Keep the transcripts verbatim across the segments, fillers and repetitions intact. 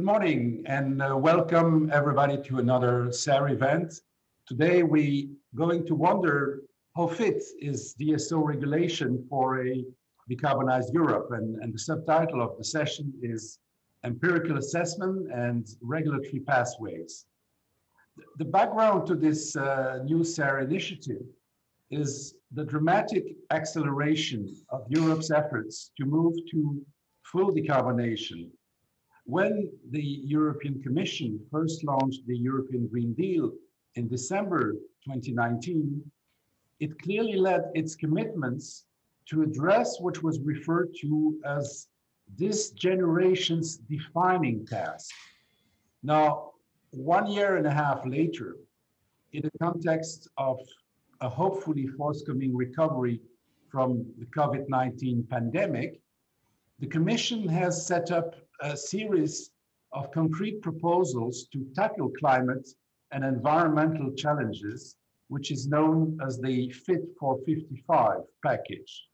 Good morning and uh, welcome everybody to another CERRE event. Today we're going to wonder how fit is D S O regulation for a decarbonized Europe, and, and the subtitle of the session is Empirical Assessment and Regulatory Pathways. The background to this uh, new CERRE initiative is the dramatic acceleration of Europe's efforts to move to full decarbonation. When the European Commission first launched the European Green Deal in December twenty nineteen, it clearly led its commitments to address what was referred to as this generation's defining task. Now, one year and a half later, in the context of a hopefully forthcoming recovery from the COVID nineteen pandemic, the Commission has set up a series of concrete proposals to tackle climate and environmental challenges, which is known as the Fit for fifty-five package.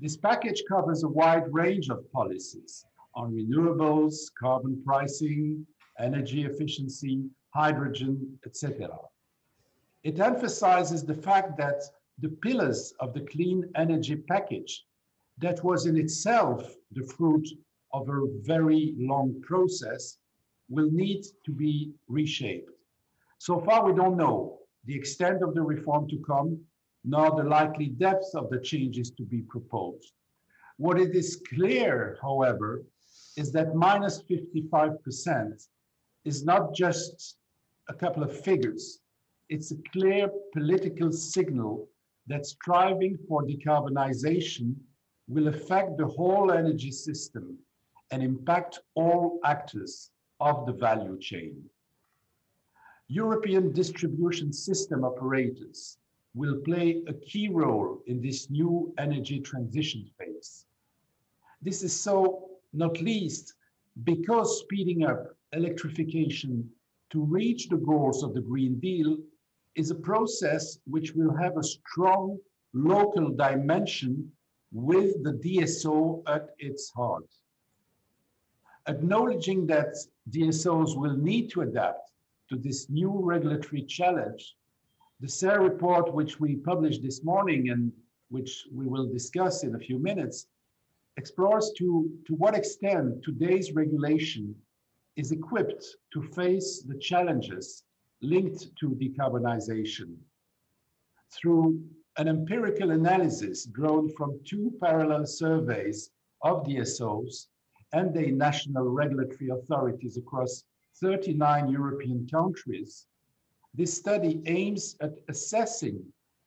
This package covers a wide range of policies on renewables, carbon pricing, energy efficiency, hydrogen, et cetera. It emphasizes the fact that the pillars of the clean energy package, that was in itself the fruit of a very long process, will need to be reshaped. So far, we don't know the extent of the reform to come, nor the likely depth of the changes to be proposed. What it is clear, however, is that minus fifty-five percent is not just a couple of figures. It's a clear political signal that striving for decarbonization will affect the whole energy system and impact all actors of the value chain. European distribution system operators will play a key role in this new energy transition phase. This is so not least because speeding up electrification to reach the goals of the Green Deal is a process which will have a strong local dimension with the D S O at its heart. Acknowledging that D S Os will need to adapt to this new regulatory challenge, the CERRE report, which we published this morning and which we will discuss in a few minutes, explores to, to what extent today's regulation is equipped to face the challenges linked to decarbonization. Through an empirical analysis drawn from two parallel surveys of D S Os and the national regulatory authorities across thirty-nine European countries, this study aims at assessing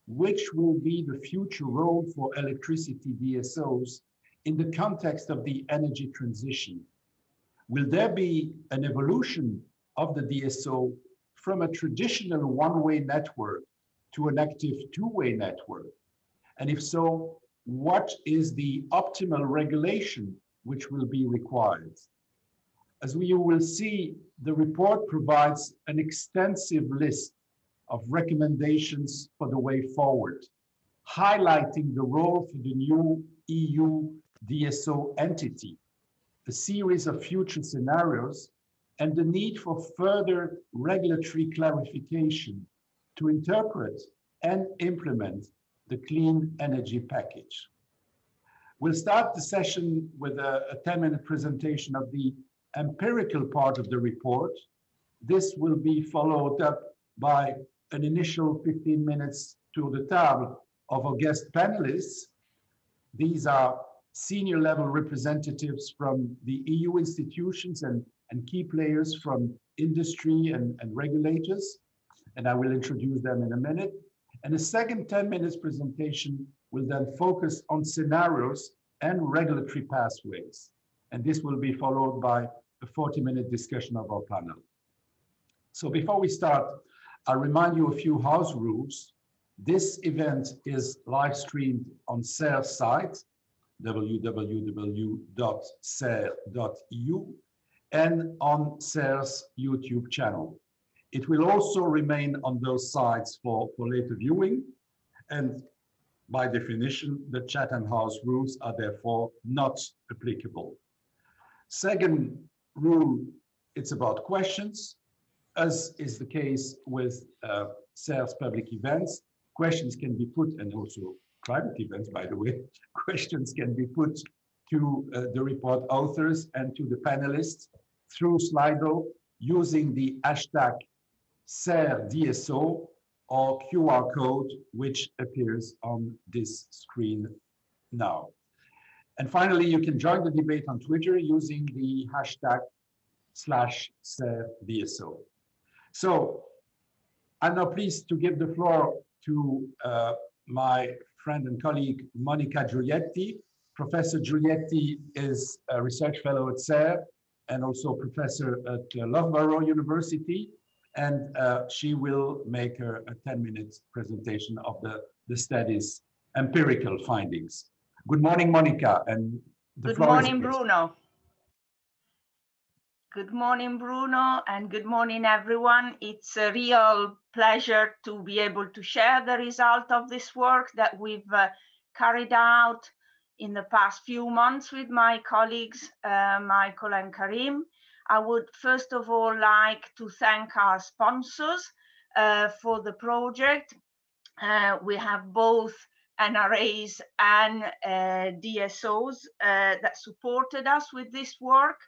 which will be the future role for electricity D S Os in the context of the energy transition. Will there be an evolution of the D S O from a traditional one-way network to an active two-way network? And if so, what is the optimal regulation which will be required? As you will see, the report provides an extensive list of recommendations for the way forward, highlighting the role for the new E U D S O entity, a series of future scenarios, and the need for further regulatory clarification to interpret and implement the clean energy package. We'll start the session with a ten-minute presentation of the empirical part of the report. This will be followed up by an initial fifteen minutes tour de table of our guest panelists. These are senior level representatives from the E U institutions and, and key players from industry and, and regulators. And I will introduce them in a minute. And the second ten minutes presentation will then focus on scenarios and regulatory pathways. And this will be followed by a forty minute discussion of our panel. So before we start, I'll remind you a few house rules. This event is live streamed on CERRE's site, w w w dot cerre dot e u, and on CERRE's YouTube channel. It will also remain on those sites for, for later viewing, and by definition, the chat and house rules are therefore not applicable. Second rule It's about questions, as is the case with uh, CERRE's public events. Questions can be put, and also climate events, by the way, questions can be put to uh, the report authors and to the panelists through Slido using the hashtag CERRE D S O or Q R code, which appears on this screen now. And finally, you can join the debate on Twitter using the hashtag slash CERRE D S O. So I'm now pleased to give the floor to uh, my friend and colleague, Monica Giulietti. Professor Giulietti is a research fellow at CERRE and also professor at uh, Loughborough University. And uh, she will make her a ten minute presentation of the, the study's empirical findings. Good morning, Monica. And the good floor morning, is Bruno. Good morning, Bruno, and good morning, everyone. It's a real pleasure to be able to share the result of this work that we've uh, carried out in the past few months with my colleagues, uh, Michael and Karim. I would first of all like to thank our sponsors uh, for the project. Uh, we have both N R As and uh, D S Os uh, that supported us with this work.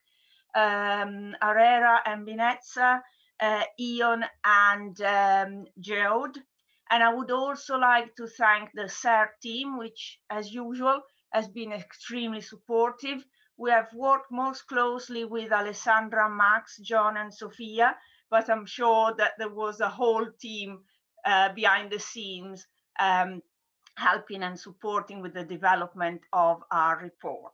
Um, Arera and Binetza, uh, E O N and um, GEODE. And I would also like to thank the CERRE team, which, as usual, has been extremely supportive. We have worked most closely with Alessandra, Max, John, and Sofia, but I'm sure that there was a whole team uh, behind the scenes um, helping and supporting with the development of our report.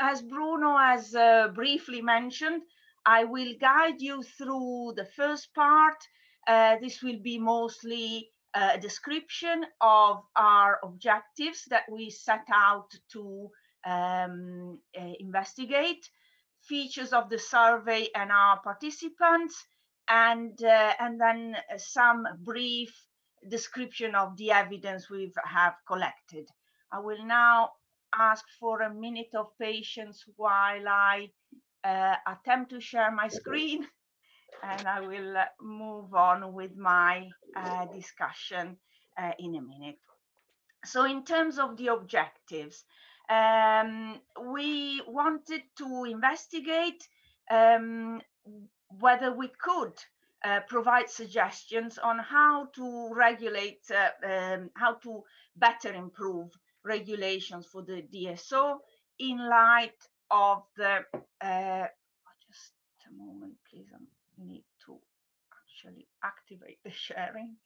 As Bruno has uh, briefly mentioned, I will guide you through the first part. Uh, this will be mostly a description of our objectives that we set out to um, investigate, features of the survey and our participants, and, uh, and then some brief description of the evidence we have collected. I will now ask for a minute of patience while I uh, attempt to share my screen, and I will uh, move on with my uh, discussion uh, in a minute. So in terms of the objectives, um, we wanted to investigate um, whether we could uh, provide suggestions on how to regulate, uh, um, how to better improve regulations for the D S O in light of the uh, just a moment, please. I need to actually activate the sharing.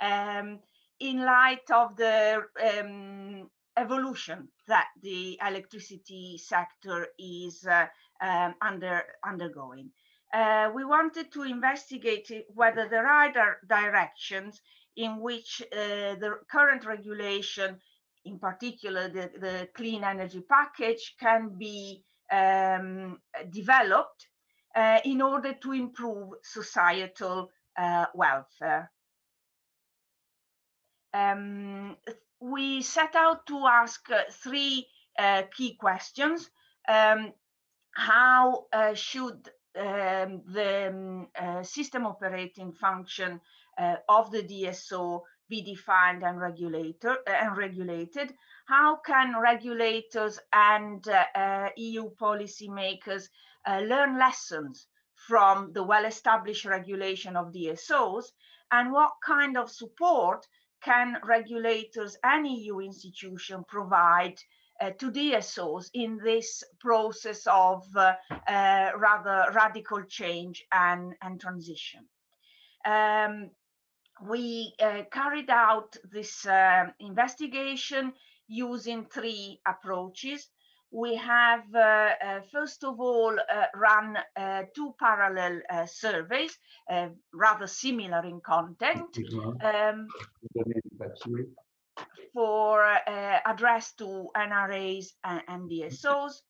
Um, in light of the um, evolution that the electricity sector is uh, um, under undergoing, uh, we wanted to investigate whether there are directions in which uh, the current regulation, in particular the, the clean energy package, can be um, developed uh, in order to improve societal uh, welfare. Um, we set out to ask uh, three uh, key questions. Um, how uh, should um, the um, uh, system operating function uh, of the D S O be defined and, regulator, and regulated? How can regulators and uh, uh, E U policymakers uh, learn lessons from the well-established regulation of D S Os? And what kind of support can regulators and E U institutions provide uh, to D S Os in this process of uh, uh, rather radical change and, and transition? Um, We uh, carried out this uh, investigation using three approaches. We have, uh, uh, first of all, uh, run uh, two parallel uh, surveys, uh, rather similar in content, um, for uh, address to N R As and, and D S Os.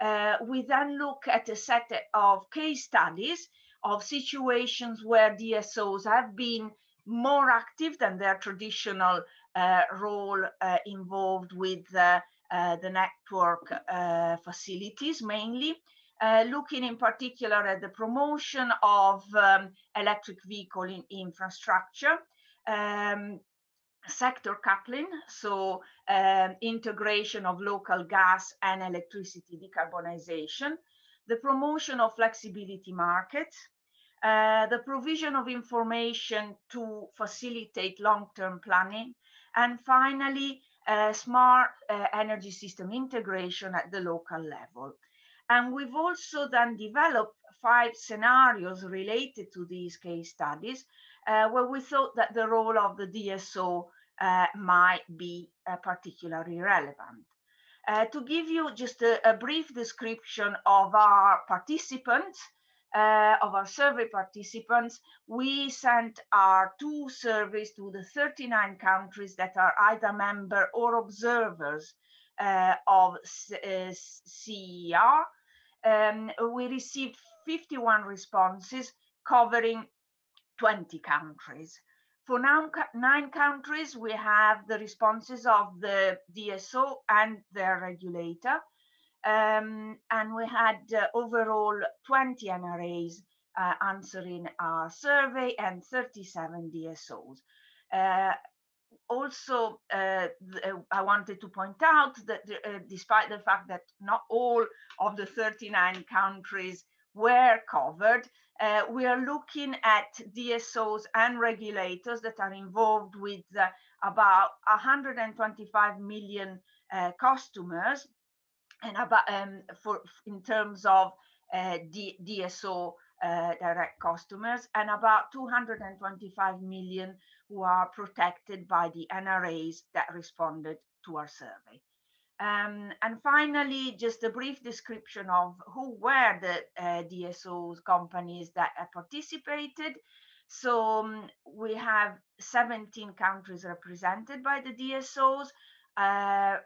Uh, we then look at a set of case studies of situations where D S Os have been more active than their traditional uh, role uh, involved with uh, uh, the network uh, facilities mainly, uh, looking in particular at the promotion of um, electric vehicle in infrastructure, um, sector coupling, so um, integration of local gas and electricity decarbonization, the promotion of flexibility markets, uh, the provision of information to facilitate long-term planning, and finally, uh, smart uh, energy system integration at the local level. And we've also then developed five scenarios related to these case studies, Uh, where we thought that the role of the D S O uh, might be uh, particularly relevant. Uh, to give you just a, a brief description of our participants, uh, of our survey participants, we sent our two surveys to the thirty-nine countries that are either member or observers uh, of uh, C E E R. Um, we received fifty-one responses covering twenty countries. For now, nine countries, we have the responses of the D S O and their regulator. Um, and we had uh, overall twenty N R As uh, answering our survey and thirty-seven D S Os. Uh, also, uh, I wanted to point out that uh, despite the fact that not all of the thirty-nine countries were covered, Uh, we are looking at D S Os and regulators that are involved with uh, about one hundred twenty-five million uh, customers, and about um, for in terms of uh, D S O uh, direct customers, and about two hundred twenty-five million who are protected by the N R As that responded to our survey. Um, and finally, just a brief description of who were the uh, D S Os companies that uh, participated. So um, we have seventeen countries represented by the D S Os uh,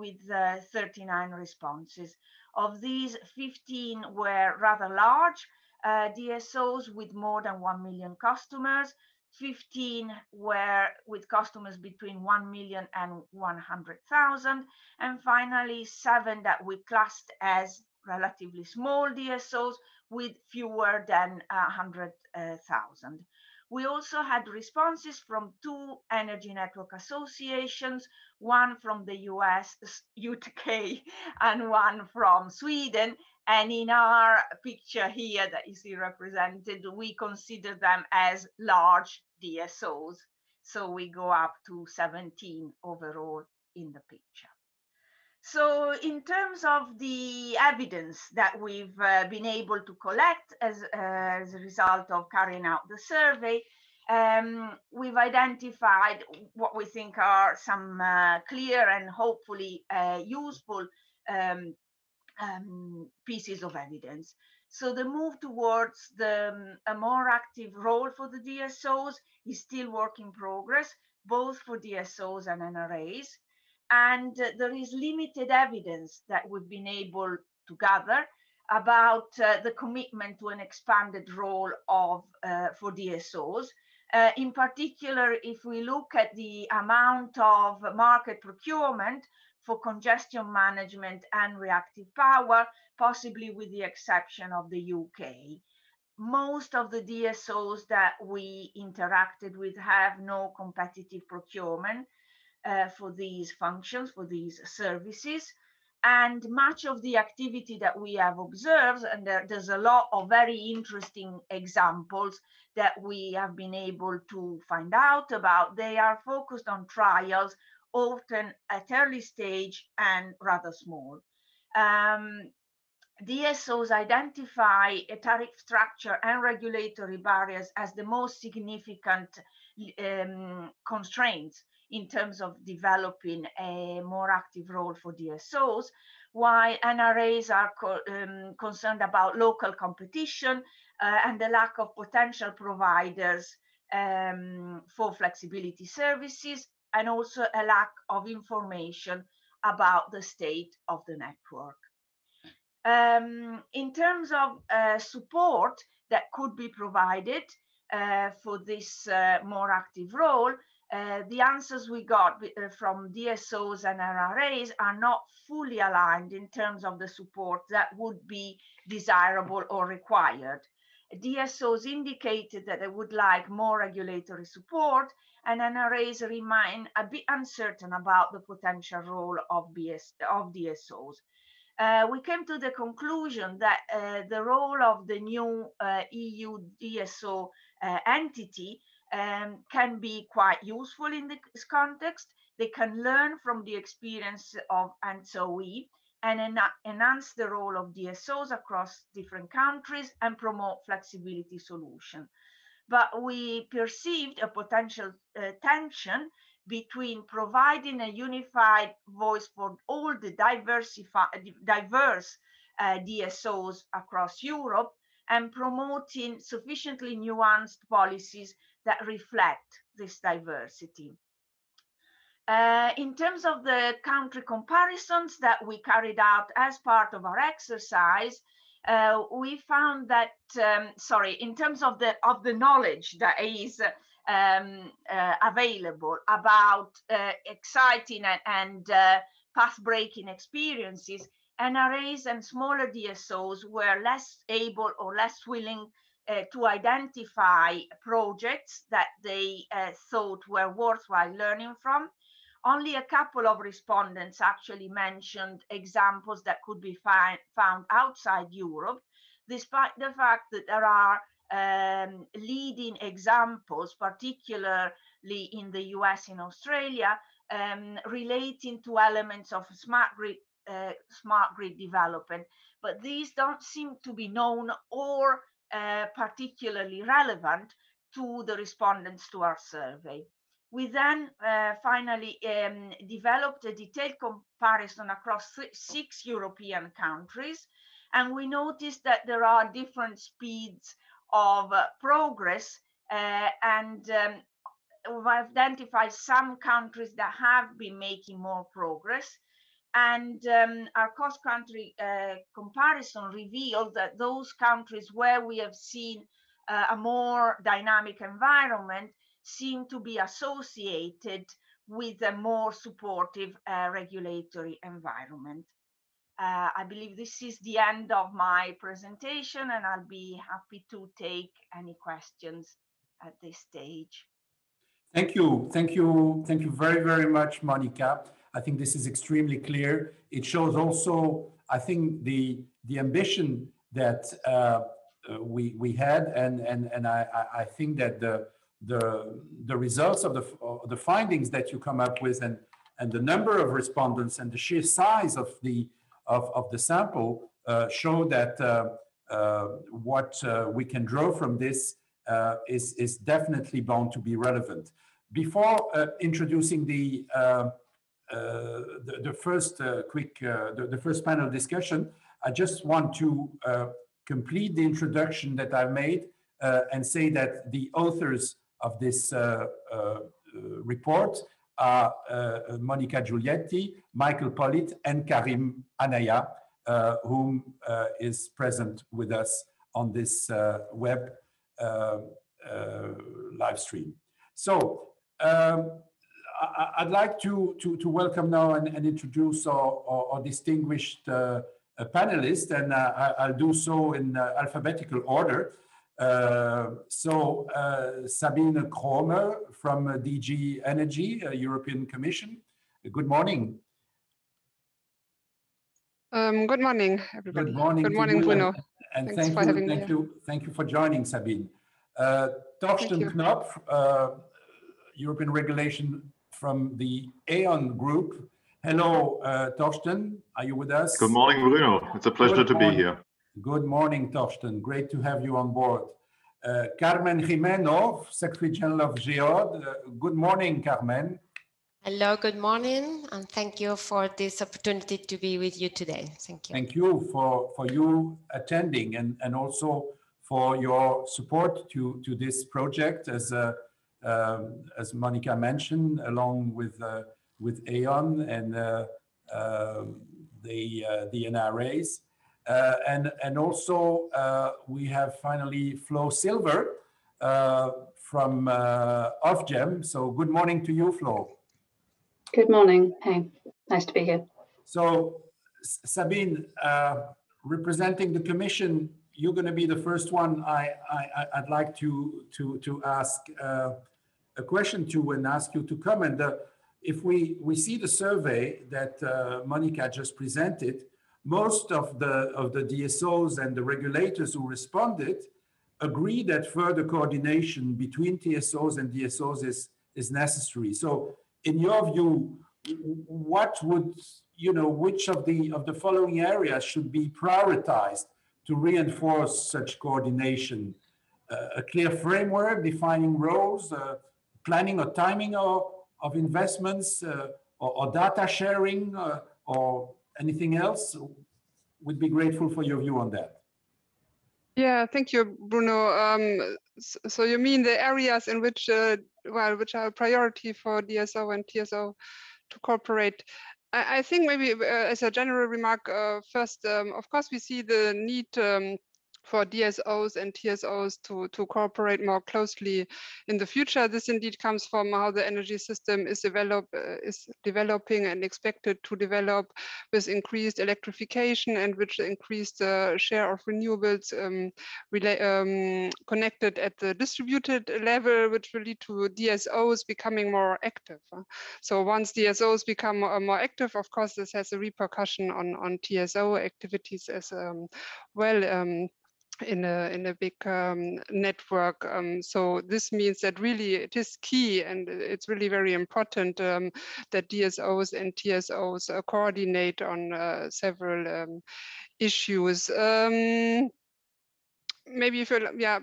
with uh, thirty-nine responses. Of these, fifteen were rather large uh, D S Os with more than one million customers. fifteen were with customers between one million and one hundred thousand, and finally seven that we classed as relatively small D S Os with fewer than one hundred thousand. We also had responses from two energy network associations, one from the U S, U K, and one from Sweden. And in our picture here that you see represented, we consider them as large D S Os. So we go up to seventeen overall in the picture. So in terms of the evidence that we've uh, been able to collect as, uh, as a result of carrying out the survey, um, we've identified what we think are some uh, clear and hopefully uh, useful um, Um, pieces of evidence. So the move towards the, um, a more active role for the D S Os is still work in progress, both for D S Os and N R As. And uh, there is limited evidence that we've been able to gather about uh, the commitment to an expanded role of uh, for D S Os. Uh, in particular, if we look at the amount of market procurement for congestion management and reactive power, possibly with the exception of the U K. Most of the D S Os that we interacted with have no competitive procurement uh, for these functions, for these services. And much of the activity that we have observed, and there, there's a lot of very interesting examples that we have been able to find out about, they are focused on trials, often at early stage and rather small. Um, D S Os identify a tariff structure and regulatory barriers as the most significant um, constraints in terms of developing a more active role for D S Os, while N R As are co um, concerned about local competition uh, and the lack of potential providers um, for flexibility services, and also a lack of information about the state of the network. Um, in terms of uh, support that could be provided uh, for this uh, more active role, Uh, the answers we got uh, from D S Os and N R As are not fully aligned in terms of the support that would be desirable or required. D S Os indicated that they would like more regulatory support, and N R As remain a bit uncertain about the potential role of, B S, of D S Os. Uh, we came to the conclusion that uh, the role of the new uh, E U D S O uh, entity um, can be quite useful in this context. They can learn from the experience of ENTSO-E and en enhance the role of D S Os across different countries and promote flexibility solutions. But we perceived a potential uh, tension between providing a unified voice for all the diverse uh, D S Os across Europe and promoting sufficiently nuanced policies that reflect this diversity. Uh, in terms of the country comparisons that we carried out as part of our exercise, uh, we found that, um, sorry, in terms of the, of the knowledge that is uh, Um, uh, available about uh, exciting and, and uh, path-breaking experiences, N R As and smaller D S Os were less able or less willing uh, to identify projects that they uh, thought were worthwhile learning from. Only a couple of respondents actually mentioned examples that could be find, found outside Europe, despite the fact that there are Um, leading examples, particularly in the U S and Australia, um, relating to elements of smart grid, uh, smart grid development. But these don't seem to be known or uh, particularly relevant to the respondents to our survey. We then uh, finally um, developed a detailed comparison across six European countries, and we noticed that there are different speeds of uh, progress, uh, and um, we've identified some countries that have been making more progress, and um, our cross-country uh, comparison revealed that those countries where we have seen uh, a more dynamic environment seem to be associated with a more supportive uh, regulatory environment. Uh, I believe this is the end of my presentation, and I'll be happy to take any questions at this stage. Thank you. Thank you. Thank you very, very much, Monica. I think this is extremely clear. It shows also, I think, the the ambition that uh, we we had, and and and I I think that the the the results of the of the findings that you come up with, and and the number of respondents and the sheer size of the Of, of the sample uh, show that uh, uh, what uh, we can draw from this uh, is, is definitely bound to be relevant. Before uh, introducing the, uh, uh, the, the first uh, quick, uh, the, the first panel discussion, I just want to uh, complete the introduction that I made uh, and say that the authors of this uh, uh, report are uh, Monica Giulietti, Michael Pollitt, and Karim Anaya, uh, whom uh, is present with us on this uh, web uh, uh, live stream. So um, I I'd like to, to, to welcome now and, and introduce our, our, our distinguished uh, panelists, and uh, I'll do so in uh, alphabetical order. Uh, so uh, Sabine Krömer from uh, D G Energy, uh, European Commission. Uh, good morning. Um, good morning, everybody. Good morning, good morning, Bruno. And, and thank, for you, having thank, me. You, thank you for joining, Sabine. Uh, Thorsten Knopf, uh, European Regulation from the E O N Group. Hello, uh, Thorsten. Are you with us? Good morning, Bruno. It's a pleasure to be here. Good morning, Thorsten. Great to have you on board. Uh, Carmen Gimeno, Secretary General of GEODE. Uh, good morning, Carmen. Hello, good morning, and thank you for this opportunity to be with you today. Thank you. Thank you for, for you attending, and, and also for your support to, to this project, as, uh, um, as Monica mentioned, along with, uh, with E O N and uh, uh, the, uh, the N R As. Uh, and, and also, uh, we have finally Flo Silver uh, from uh, Ofgem. So good morning to you, Flo. Good morning. Hey, nice to be here. So Sabine, uh, representing the Commission, you're going to be the first one I, I, I'd like to, to, to ask uh, a question to and ask you to comment. Uh, if we, we see the survey that uh, Monica just presented, most of the, of the D S Os and the regulators who responded agree that further coordination between T S Os and D S Os is, is necessary. So in your view, what would, you know, which of the, of the following areas should be prioritized to reinforce such coordination? Uh, a clear framework defining roles, uh, planning or timing of, of investments, uh, or, or data sharing, uh, or anything else? We'd be grateful for your view on that. Yeah, thank you, Bruno. Um, so you mean the areas in which, uh, well, which are a priority for D S O and T S O to cooperate? I, I think maybe uh, as a general remark, uh, first, um, of course, we see the need um, for D S Os and T S Os to, to cooperate more closely in the future. This indeed comes from how the energy system is, develop, uh, is developing and expected to develop with increased electrification and which increased uh, share of renewables um, um, connected at the distributed level, which will lead to D S Os becoming more active. So once D S Os become uh, more active, of course, this has a repercussion on, on T S O activities as um, well. Um, in a in a big um, network, um, so this means that really it is key and it's really very important um, that D S Os and T S Os uh, coordinate on uh, several um, issues. Um, maybe if you, yeah,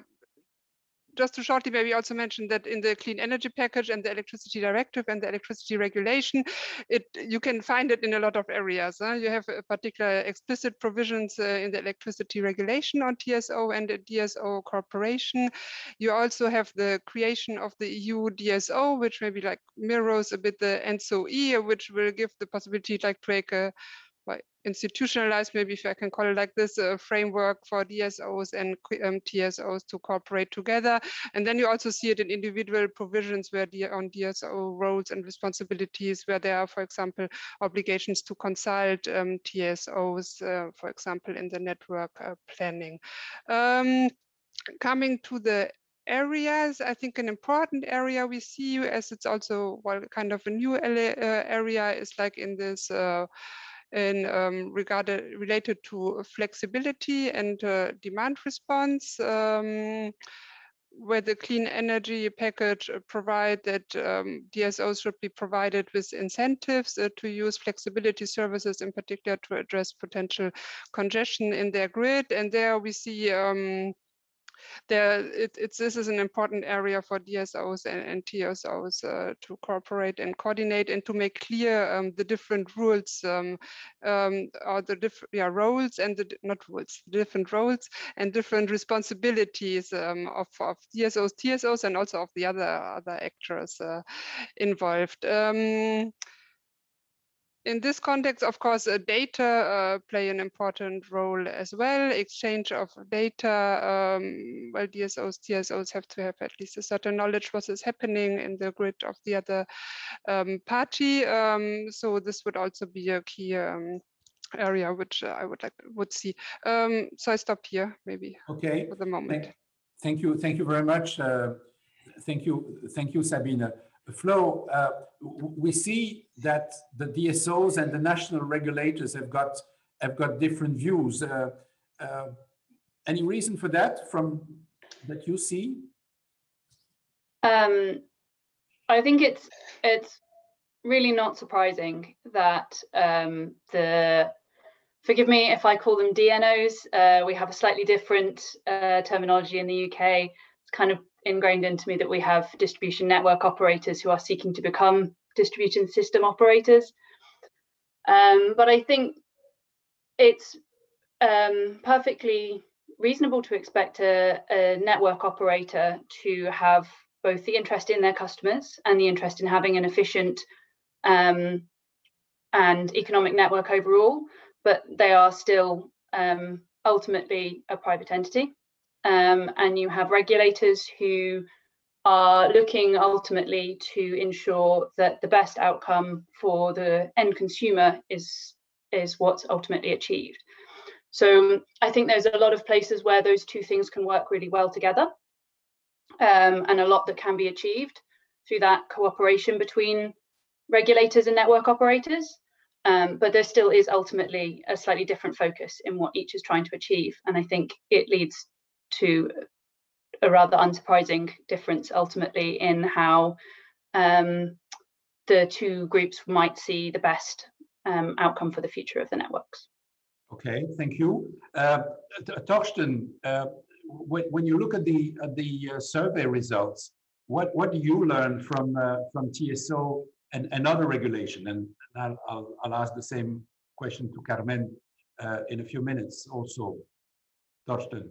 just to shortly maybe also mention that in the Clean Energy Package and the Electricity Directive and the Electricity Regulation, it you can find it in a lot of areas. Huh? You have particular explicit provisions uh, in the Electricity Regulation on T S O and the D S O cooperation. You also have the creation of the E U D S O, which maybe like mirrors a bit the E N T S O E, which will give the possibility like to make a institutionalized, maybe if I can call it like this, a framework for D S Os and um, T S Os to cooperate together. And then you also see it in individual provisions where the, on D S O roles and responsibilities, where there are, for example, obligations to consult um, T S Os, uh, for example, in the network uh, planning. Um, coming to the areas, I think an important area we see, as it's also well, kind of a new area, is like in this uh, in um, regarded related to flexibility and uh, demand response, um, where the Clean Energy Package provide that um, D S Os should be provided with incentives uh, to use flexibility services, in particular to address potential congestion in their grid. And there we see um, There, it, it's, this is an important area for D S Os and, and T S Os uh, to cooperate and coordinate and to make clear um, the different rules um, um, or the different yeah, roles and the not roles, different roles and different responsibilities um, of, of D S Os, T S Os, and also of the other other actors uh, involved. Um, In this context, of course, uh, data uh, play an important role as well. Exchange of data, um, well, D S Os, T S Os have to have at least a certain knowledge what is happening in the grid of the other um, party. Um, so this would also be a key um, area which I would like would see. Um, so I stop here, maybe. Okay. For the moment. Thank you. Thank you very much. Uh, thank you. Thank you, Sabine. Flo, uh, we see that the D S Os and the national regulators have got have got different views. Uh, uh, any reason for that from that you see? Um, I think it's it's really not surprising that um, the forgive me if I call them D N Os. Uh, we have a slightly different uh, terminology in the U K. It's kind of ingrained into me that we have distribution network operators who are seeking to become distribution system operators. Um, but I think it's um, perfectly reasonable to expect a, a network operator to have both the interest in their customers and the interest in having an efficient um, and economic network overall, but they are still um, ultimately a private entity. Um, and you have regulators who are looking ultimately to ensure that the best outcome for the end consumer is, is what's ultimately achieved. So I think there's a lot of places where those two things can work really well together, um, and a lot that can be achieved through that cooperation between regulators and network operators. Um, but there still is ultimately a slightly different focus in what each is trying to achieve. And I think it leads to a rather unsurprising difference ultimately in how um, the two groups might see the best um, outcome for the future of the networks. Okay, thank you. Uh, Thorsten, uh, when, when you look at the at the uh, survey results, what what do you learn from uh, from T S O and, and other regulation? And I'll, I'll, I'll ask the same question to Carmen uh, in a few minutes also. Thorsten.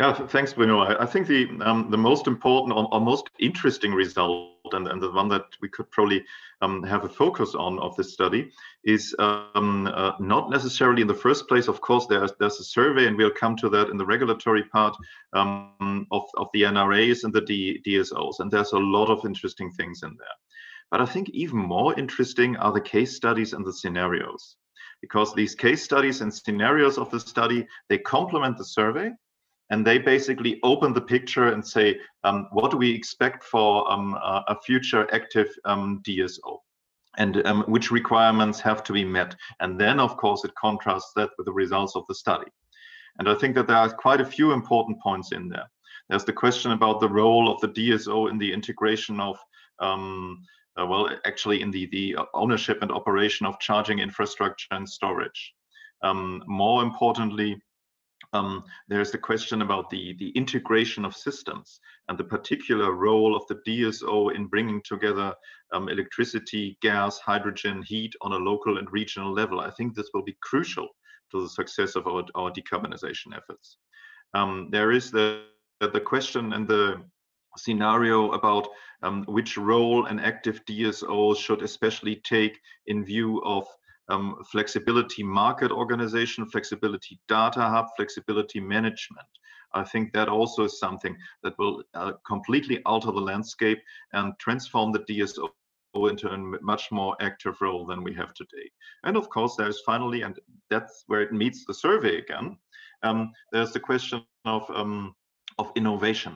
Yeah, thanks, Bruno. I think the um, the most important or, or most interesting result, and, and the one that we could probably um, have a focus on of this study, is um, uh, not necessarily in the first place. Of course, there's there's a survey, and we'll come to that in the regulatory part um, of of the N R As and the D S Os, and there's a lot of interesting things in there. But I think even more interesting are the case studies and the scenarios, because these case studies and scenarios of the study, they complement the survey. And they basically open the picture and say, um, what do we expect for um, a future active um, D S O? And um, which requirements have to be met? And then, of course, it contrasts that with the results of the study. And I think that there are quite a few important points in there. There's the question about the role of the D S O in the integration of, um, uh, well, actually in the, the ownership and operation of charging infrastructure and storage. Um, more importantly, Um, there's the question about the, the integration of systems and the particular role of the D S O in bringing together um, electricity, gas, hydrogen, heat on a local and regional level. I think this will be crucial to the success of our, our decarbonization efforts. Um, there is the, the question and the scenario about um, which role an active D S O should especially take in view of Um, flexibility market organization, flexibility data hub, flexibility management. I think that also is something that will uh, completely alter the landscape and transform the D S O into a much more active role than we have today. And of course, there's finally, and that's where it meets the survey again, um, there's the question of, um, of innovation.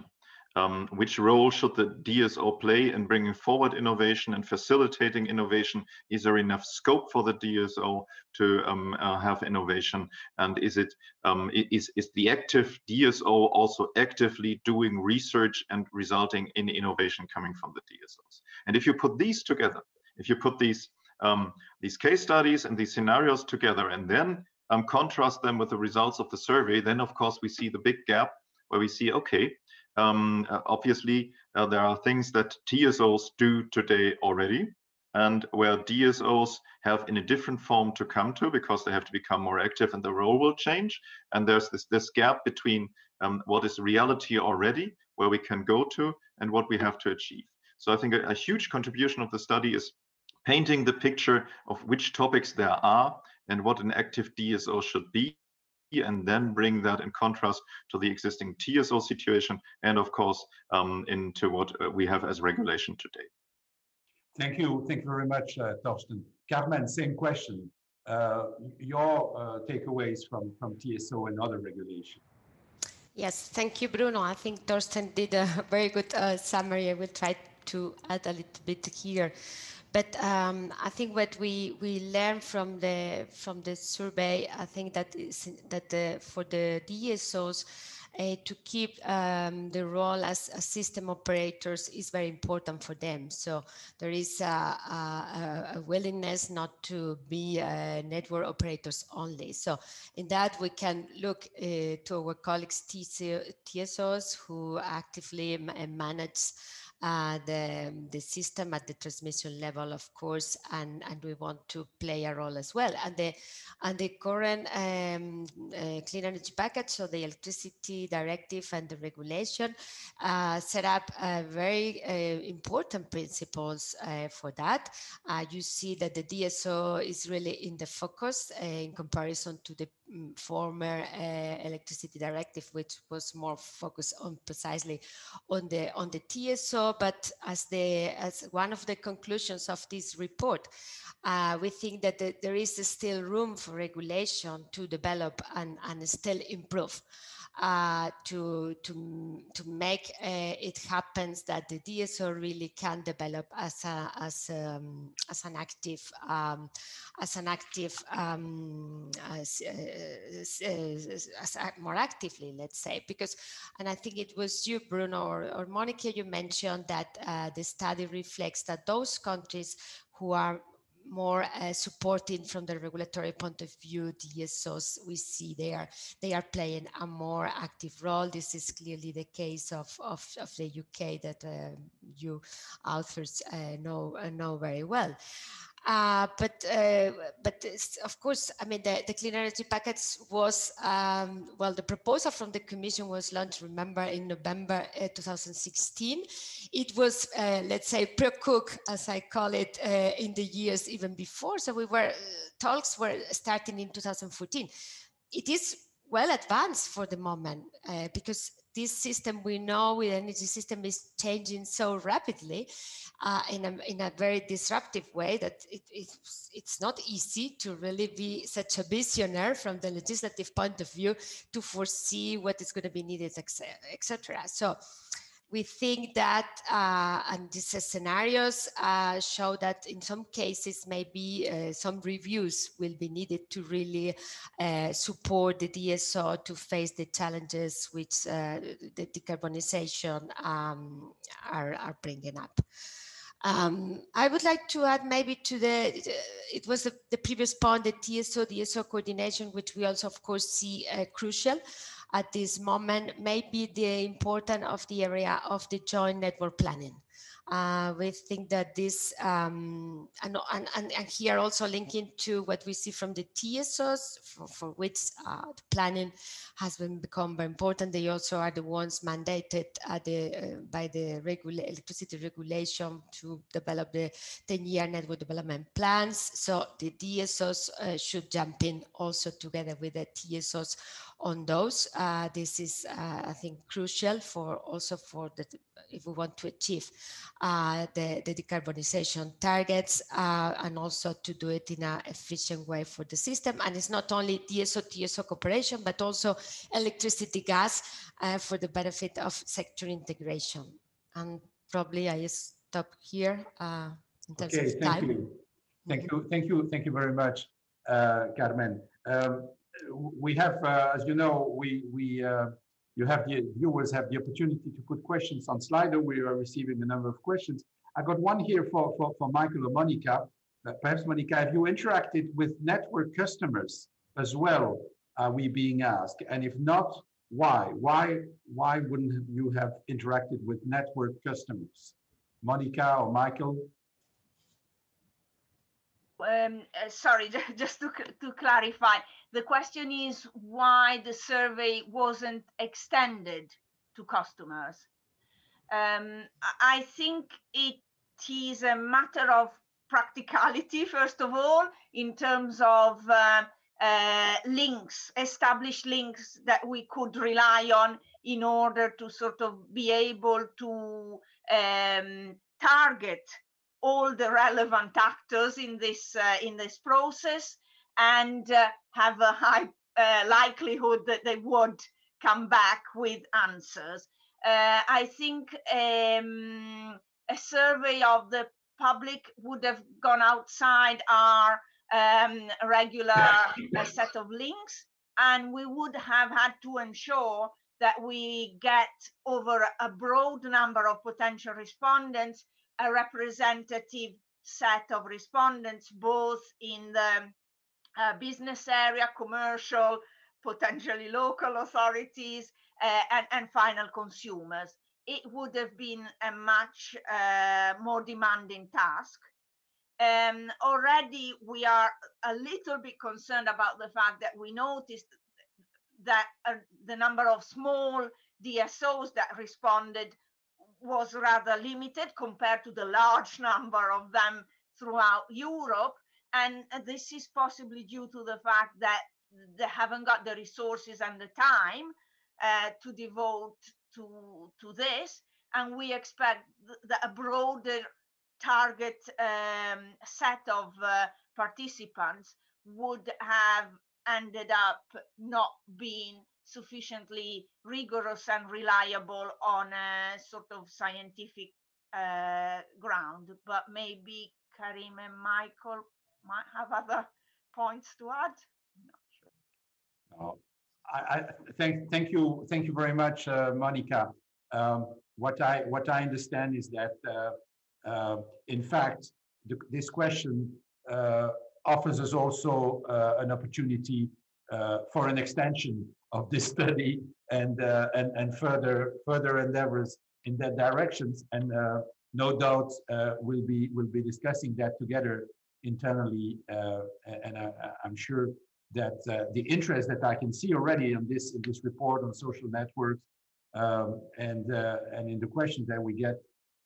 Um, which role should the D S O play in bringing forward innovation and facilitating innovation? Is there enough scope for the D S O to um, uh, have innovation? And is it um, is is the active D S O also actively doing research and resulting in innovation coming from the D S Os? And if you put these together, if you put these um, these case studies and these scenarios together, and then um, contrast them with the results of the survey, then of course we see the big gap where we see, okay. Um, obviously, uh, there are things that T S Os do today already, and where D S Os have in a different form to come to because they have to become more active and the role will change. And there's this, this gap between um, what is reality already, where we can go to, and what we have to achieve. So I think a, a huge contribution of the study is painting the picture of which topics there are and what an active D S O should be, and then bring that in contrast to the existing T S O situation and, of course, um, into what we have as regulation today. Thank you. Thank you very much, uh, Thorsten. Carmen, same question. Uh, your uh, takeaways from, from T S O and other regulation. Yes, thank you, Bruno. I think Thorsten did a very good uh, summary. I will try to add a little bit here. But um, I think what we we learned from the from the survey, I think that is that the, for the D S Os uh, to keep um, the role as, as system operators is very important for them. So there is a, a, a willingness not to be uh, network operators only. So in that we can look uh, to our colleagues T S Os who actively manage Uh, the, the system at the transmission level, of course, and, and we want to play a role as well. And the, and the current um, uh, clean energy package, so the electricity directive and the regulation, uh, set up uh, very uh, important principles uh, for that. Uh, you see that the D S O is really in the focus uh, in comparison to the former uh, electricity directive, which was more focused on precisely on the on the T S O. But as the as one of the conclusions of this report, uh, we think that the, there is still room for regulation to develop and, and still improve, uh, to to to make uh, it happens that the D S O really can develop as a as um, as an active um, as an active um, as, uh, more actively, let's say, because, and I think it was you, Bruno, or, or Monica, you mentioned that uh, the study reflects that those countries who are more uh, supporting from the regulatory point of view D S Os, we see they are they are playing a more active role. This is clearly the case of of, of the U K that uh, you authors uh, know uh, know very well. Uh, but uh, but of course, I mean, the, the clean energy package was, um, well, the proposal from the Commission was launched, remember, in November uh, two thousand sixteen. It was, uh, let's say, pre-cooked, as I call it, uh, in the years even before. So we were, talks were starting in two thousand fourteen. It is well advanced for the moment, uh, because this system, we know, with energy system, is changing so rapidly uh, in, a, in a very disruptive way that it, it's, it's not easy to really be such a visionary from the legislative point of view to foresee what is going to be needed, et cetera. So we think that, uh, and these scenarios uh, show that in some cases, maybe uh, some reviews will be needed to really uh, support the D S O to face the challenges which uh, the decarbonization um, are, are bringing up. Um, I would like to add maybe to the, it was the, the previous point, the T S O D S O coordination, which we also, of course, see uh, crucial at this moment, maybe the importance of the area of the joint network planning. Uh, we think that this, um, and, and, and here also linking to what we see from the T S Os, for, for which uh, the planning has been become very important. They also are the ones mandated at the, uh, by the regula- electricity regulation to develop the ten-year network development plans. So the D S Os uh, should jump in also together with the T S Os on those. Uh, this is, uh, I think, crucial for also for the, if we want to achieve uh, the, the decarbonization targets, uh, and also to do it in an efficient way for the system. And it's not only D S O T S O cooperation, but also electricity gas uh, for the benefit of sector integration. And probably I stop here uh, in terms okay, of thank time. You. Thank mm-hmm. you, thank you, thank you very much, uh, Carmen. Um, we have, uh, as you know, we we. Uh, You have the viewers have the opportunity to put questions on Slido. We are receiving a number of questions. I got one here for, for, for Michael or Monica. Uh, perhaps, Monica, have you interacted with network customers as well? Are we being asked? And if not, why? Why why wouldn't you have interacted with network customers? Monica or Michael? Um, uh, sorry, just to, to clarify, the question is why the survey wasn't extended to customers. Um, I think it is a matter of practicality, first of all, in terms of uh, uh, links, established links that we could rely on in order to sort of be able to um, target all the relevant actors in this uh, in this process, and uh, have a high uh, likelihood that they would come back with answers. Uh, I think um, a survey of the public would have gone outside our um, regular uh, set of links, and we would have had to ensure that we get over a broad number of potential respondents, a representative set of respondents, both in the Uh, business area, commercial, potentially local authorities, uh, and, and final consumers. It would have been a much uh, more demanding task. Um, already we are a little bit concerned about the fact that we noticed that uh, the number of small D S Os that responded was rather limited compared to the large number of them throughout Europe. And this is possibly due to the fact that they haven't got the resources and the time uh, to devote to to this, and we expect the, a broader target um, set of uh, participants would have ended up not being sufficiently rigorous and reliable on a sort of scientific uh, ground. But maybe Karim and Michael might have other points to add. Not sure. No, I, I thank thank you thank you very much, uh, Monica. Um, what I what I understand is that uh, uh, in fact the, this question uh, offers us also uh, an opportunity uh, for an extension of this study and uh, and and further further endeavors in that directions, and uh, no doubt uh, we'll be we'll be discussing that together internally, uh, and I, I'm sure that uh, the interest that I can see already in this in this report on social networks um, and uh, and in the questions that we get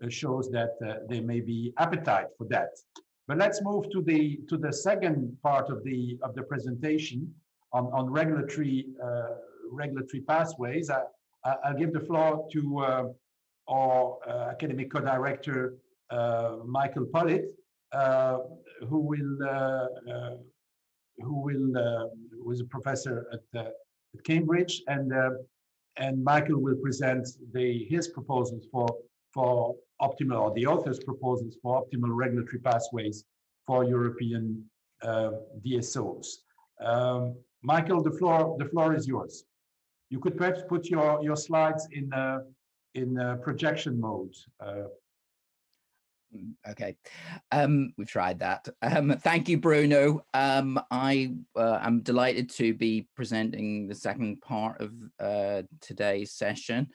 uh, shows that uh, there may be appetite for that. But let's move to the to the second part of the of the presentation. On, on regulatory uh, regulatory pathways, I, I'll give the floor to uh, our uh, academic co-director uh, Michael Pollitt, uh, who will uh, uh, who will uh, who is a professor at, uh, at Cambridge, and uh, and Michael will present the his proposals for for optimal, or the author's proposals for optimal regulatory pathways for European uh, D S Os. Um, Michael, the floor the floor is yours. You could perhaps put your your slides in uh, in uh, projection mode. Uh. Okay, um, we've tried that. Um, thank you, Bruno. Um, I uh, I'm delighted to be presenting the second part of uh, today's session.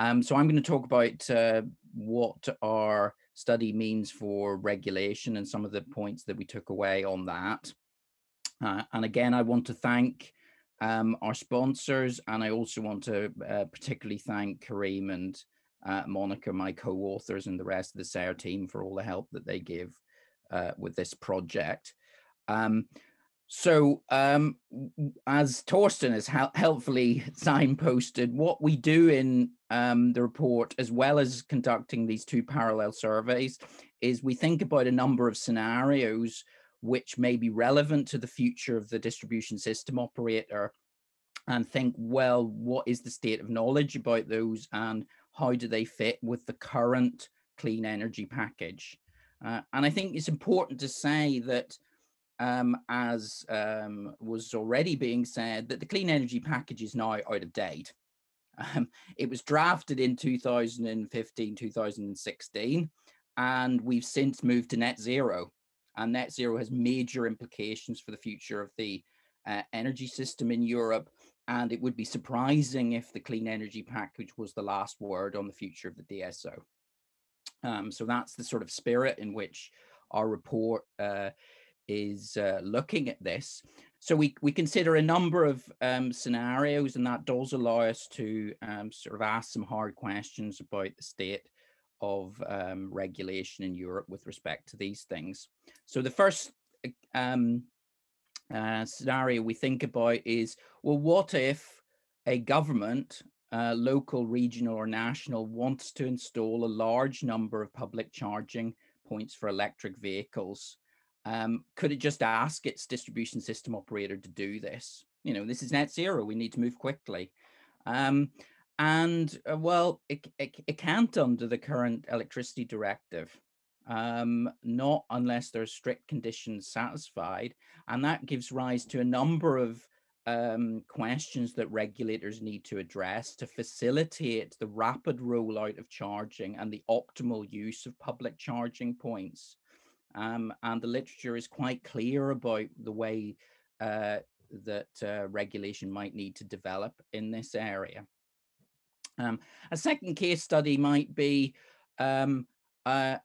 Um, so I'm going to talk about uh, what our study means for regulation and some of the points that we took away on that. Uh, and again, I want to thank um, our sponsors, and I also want to uh, particularly thank Karim and uh, Monica, my co-authors, and the rest of the C E E R team for all the help that they give uh, with this project. Um, so um, as Thorsten has hel helpfully signposted, what we do in um, the report, as well as conducting these two parallel surveys, is we think about a number of scenarios which may be relevant to the future of the distribution system operator, and think, well, what is the state of knowledge about those and how do they fit with the current clean energy package? Uh, and I think it's important to say that, um, as um, was already being said, that the clean energy package is now out of date. Um, it was drafted in two thousand fifteen, two thousand sixteen, and we've since moved to net zero. And net zero has major implications for the future of the uh, energy system in Europe. And it would be surprising if the clean energy package was the last word on the future of the D S O. Um, so that's the sort of spirit in which our report uh, is uh, looking at this. So we, we consider a number of um, scenarios, and that does allow us to um, sort of ask some hard questions about the state of um, regulation in Europe with respect to these things. So the first um, uh, scenario we think about is, well, what if a government, uh, local, regional or national, wants to install a large number of public charging points for electric vehicles? Um, could it just ask its distribution system operator to do this? You know, this is net zero, we need to move quickly. Um, And uh, well, it, it, it can't under the current electricity directive, um, not unless there's strict conditions satisfied. And that gives rise to a number of um, questions that regulators need to address to facilitate the rapid rollout of charging and the optimal use of public charging points. Um, and the literature is quite clear about the way uh, that uh, regulation might need to develop in this area. Um, a second case study might be um, uh,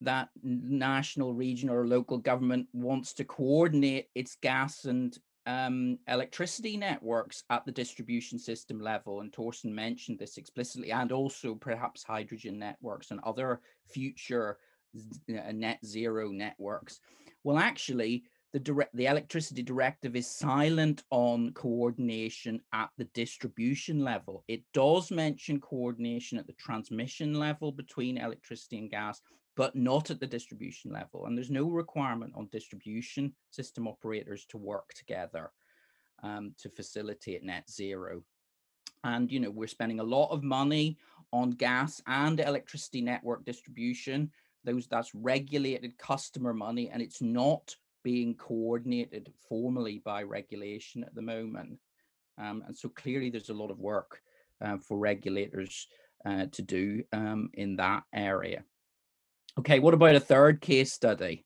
that national, regional or local government wants to coordinate its gas and um, electricity networks at the distribution system level. And Thorsten mentioned this explicitly, and also perhaps hydrogen networks and other future net zero networks. Well, actually, the direct the electricity directive is silent on coordination at the distribution level. It does mention coordination at the transmission level between electricity and gas, but not at the distribution level. And there's no requirement on distribution system operators to work together um, to facilitate net zero. And, you know, we're spending a lot of money on gas and electricity network distribution. Those that's regulated customer money, and it's not being coordinated formally by regulation at the moment. Um, and so clearly there's a lot of work uh, for regulators uh, to do um, in that area. Okay, what about a third case study?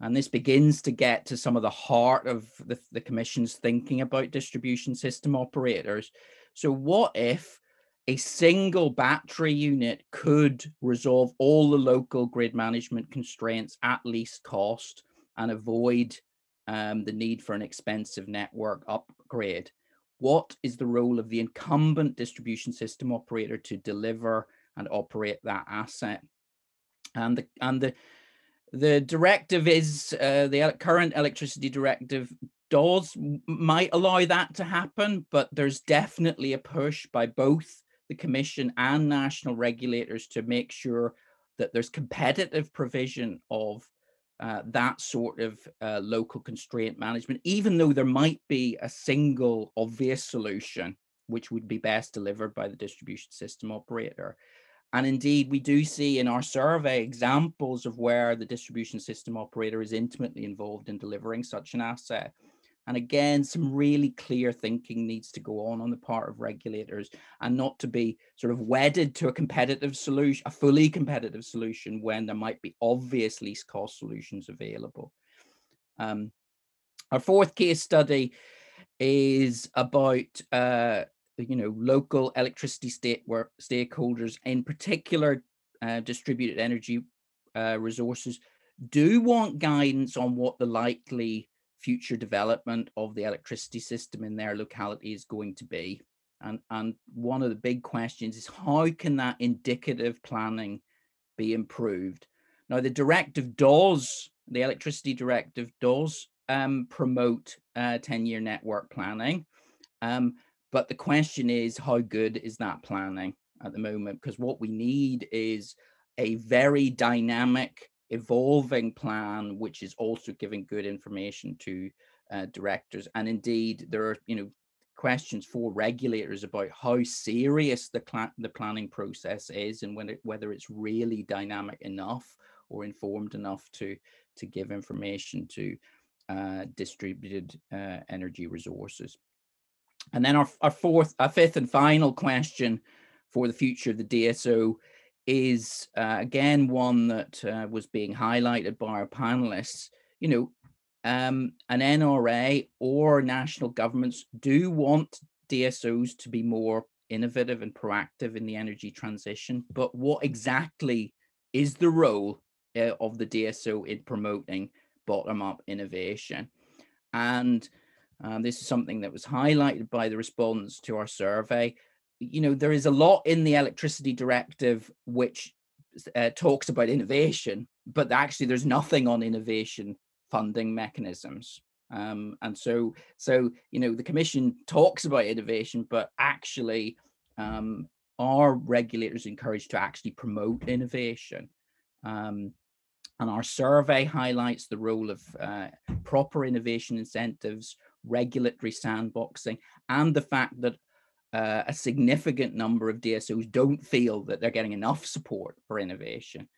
And this begins to get to some of the heart of the, the Commission's thinking about distribution system operators. So what if a single battery unit could resolve all the local grid management constraints at least cost and avoid um, the need for an expensive network upgrade? What is the role of the incumbent distribution system operator to deliver and operate that asset? And the and the the directive is uh, the current electricity directive does might allow that to happen, but there's definitely a push by both the Commission and national regulators to make sure that there's competitive provision of uh, that sort of uh, local constraint management, even though there might be a single obvious solution which would be best delivered by the distribution system operator. And indeed, we do see in our survey examples of where the distribution system operator is intimately involved in delivering such an asset. And again, some really clear thinking needs to go on on the part of regulators, and not to be sort of wedded to a competitive solution, a fully competitive solution, when there might be obvious least cost solutions available. Um, our fourth case study is about uh, you know, local electricity state where stakeholders, in particular uh, distributed energy uh, resources, do want guidance on what the likely future development of the electricity system in their locality is going to be. And, and one of the big questions is, how can that indicative planning be improved? Now, the directive does, the electricity directive does um, promote uh, ten-year network planning. Um, But the question is, how good is that planning at the moment? Because what we need is a very dynamic, evolving plan, which is also giving good information to uh, directors. And indeed, there are, you know, questions for regulators about how serious the, cl- the planning process is, and when it, whether it's really dynamic enough or informed enough to, to give information to uh, distributed uh, energy resources. And then our, our fourth, our fifth and final question for the future of the D S O is, uh, again, one that uh, was being highlighted by our panelists. You know, um, an N R A or national governments do want D S Os to be more innovative and proactive in the energy transition. But what exactly is the role uh, of the D S O in promoting bottom-up innovation? And Um, this is something that was highlighted by the response to our survey. You know, there is a lot in the electricity directive which uh, talks about innovation, but actually there's nothing on innovation funding mechanisms. Um, and so, so, you know, the Commission talks about innovation, but actually um, are regulators encouraged to actually promote innovation? Um, and our survey highlights the role of uh, proper innovation incentives, regulatory sandboxing, and the fact that uh, a significant number of D S Os don't feel that they're getting enough support for innovation.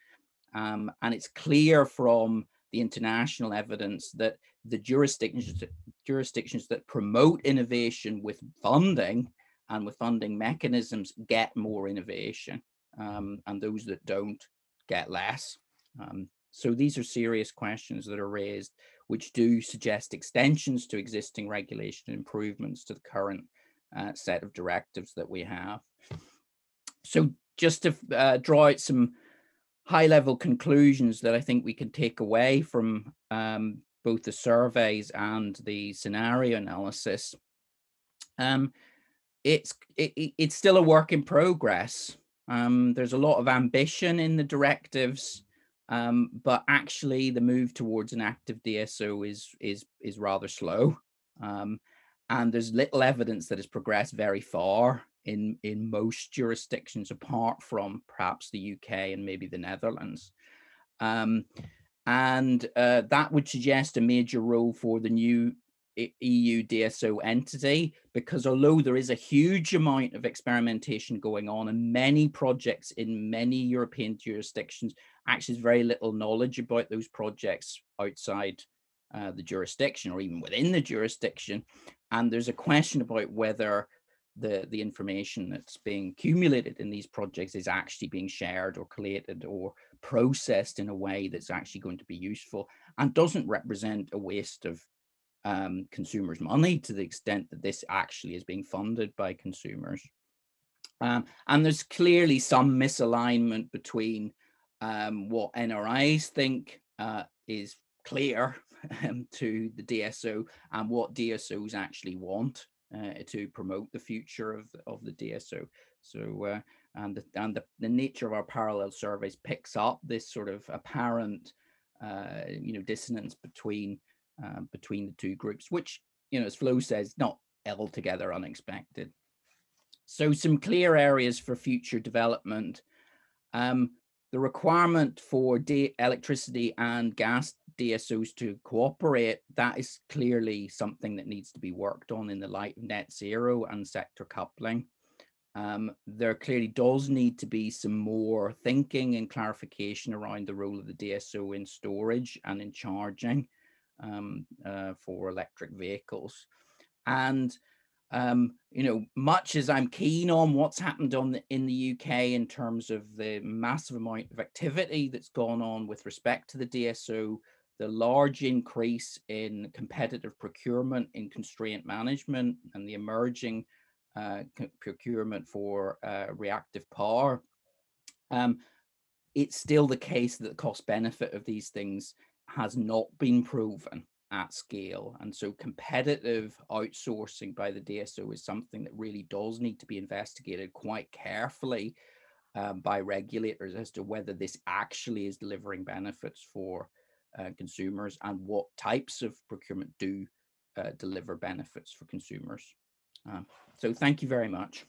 Um, and it's clear from the international evidence that the jurisdictions, jurisdictions that promote innovation with funding and with funding mechanisms get more innovation, um, and those that don't get less. Um, so these are serious questions that are raised, which do suggest extensions to existing regulation and improvements to the current uh, set of directives that we have. So just to uh, draw out some high-level conclusions that I think we can take away from um, both the surveys and the scenario analysis, um, it's, it, it's still a work in progress. Um, there's a lot of ambition in the directives. Um, but actually, the move towards an active D S O is is is rather slow, um, and there's little evidence that it's progressed very far in in most jurisdictions, apart from perhaps the U K and maybe the Netherlands. Um, and uh, that would suggest a major role for the new E U D S O entity, because although there is a huge amount of experimentation going on and many projects in many European jurisdictions, actually there's very little knowledge about those projects outside uh, the jurisdiction or even within the jurisdiction. And there's a question about whether the, the information that's being accumulated in these projects is actually being shared or collated or processed in a way that's actually going to be useful and doesn't represent a waste of Um, consumers' money to the extent that this actually is being funded by consumers. Um, and there's clearly some misalignment between um, what N R As think uh, is clear um, to the D S O and what D S Os actually want uh, to promote the future of the, of the D S O. So uh, and, the, and the, the nature of our parallel surveys picks up this sort of apparent uh, you know, dissonance between Uh, between the two groups, which, you know, as Flo says, not altogether unexpected. So some clear areas for future development. Um, the requirement for de- electricity and gas D S Os to cooperate, that is clearly something that needs to be worked on in the light of net zero and sector coupling. Um, there clearly does need to be some more thinking and clarification around the role of the D S O in storage and in charging um uh for electric vehicles. And um you know, much as I'm keen on what's happened on the, in the U K in terms of the massive amount of activity that's gone on with respect to the D S O, the large increase in competitive procurement in constraint management and the emerging uh procurement for uh, reactive power, um it's still the case that the cost benefit of these things has not been proven at scale. And so competitive outsourcing by the D S O is something that really does need to be investigated quite carefully um, by regulators as to whether this actually is delivering benefits for uh, consumers and what types of procurement do uh, deliver benefits for consumers. Uh, so thank you very much.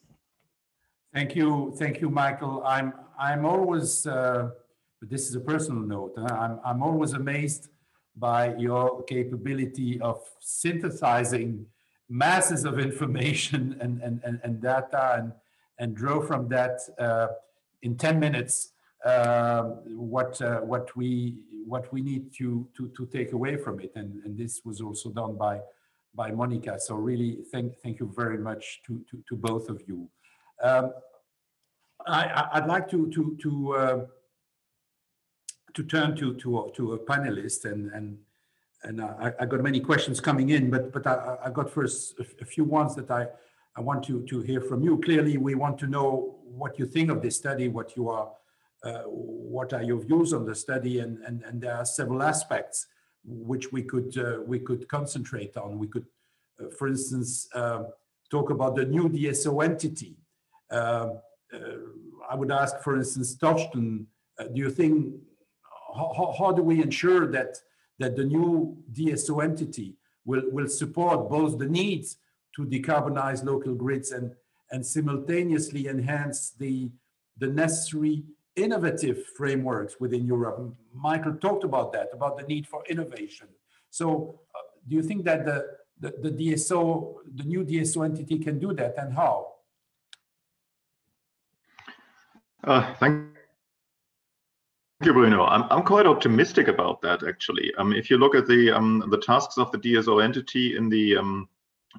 Thank you. Thank you, Michael. I'm, I'm always, uh... this is a personal note. Huh? I'm, I'm always amazed by your capability of synthesizing masses of information and, and, and, and data and, and draw from that uh, in ten minutes uh, what, uh, what, we, what we need to, to, to take away from it. And, and this was also done by, by Monica. So really, thank, thank you very much to, to, to both of you. Um, I, I'd like to, to, to uh, to turn to to to a panelist, and and and I, I got many questions coming in, but but I, I got first a few ones that I I want to to hear from you. Clearly, we want to know what you think of this study, what you are, uh, what are your views on the study, and and and there are several aspects which we could uh, we could concentrate on. We could, uh, for instance, uh, talk about the new D S O entity. Uh, uh, I would ask, for instance, Thorsten, uh, do you think How, how do we ensure that that the new D S O entity will, will support both the needs to decarbonize local grids and, and simultaneously enhance the, the necessary innovative frameworks within Europe? Michael talked about that, about the need for innovation. So uh, do you think that the, the, the D S O, the new D S O entity can do that, and how? Uh, thank Thank you, Bruno. I'm, I'm quite optimistic about that, actually. Um, if you look at the um, the tasks of the D S O entity in the um,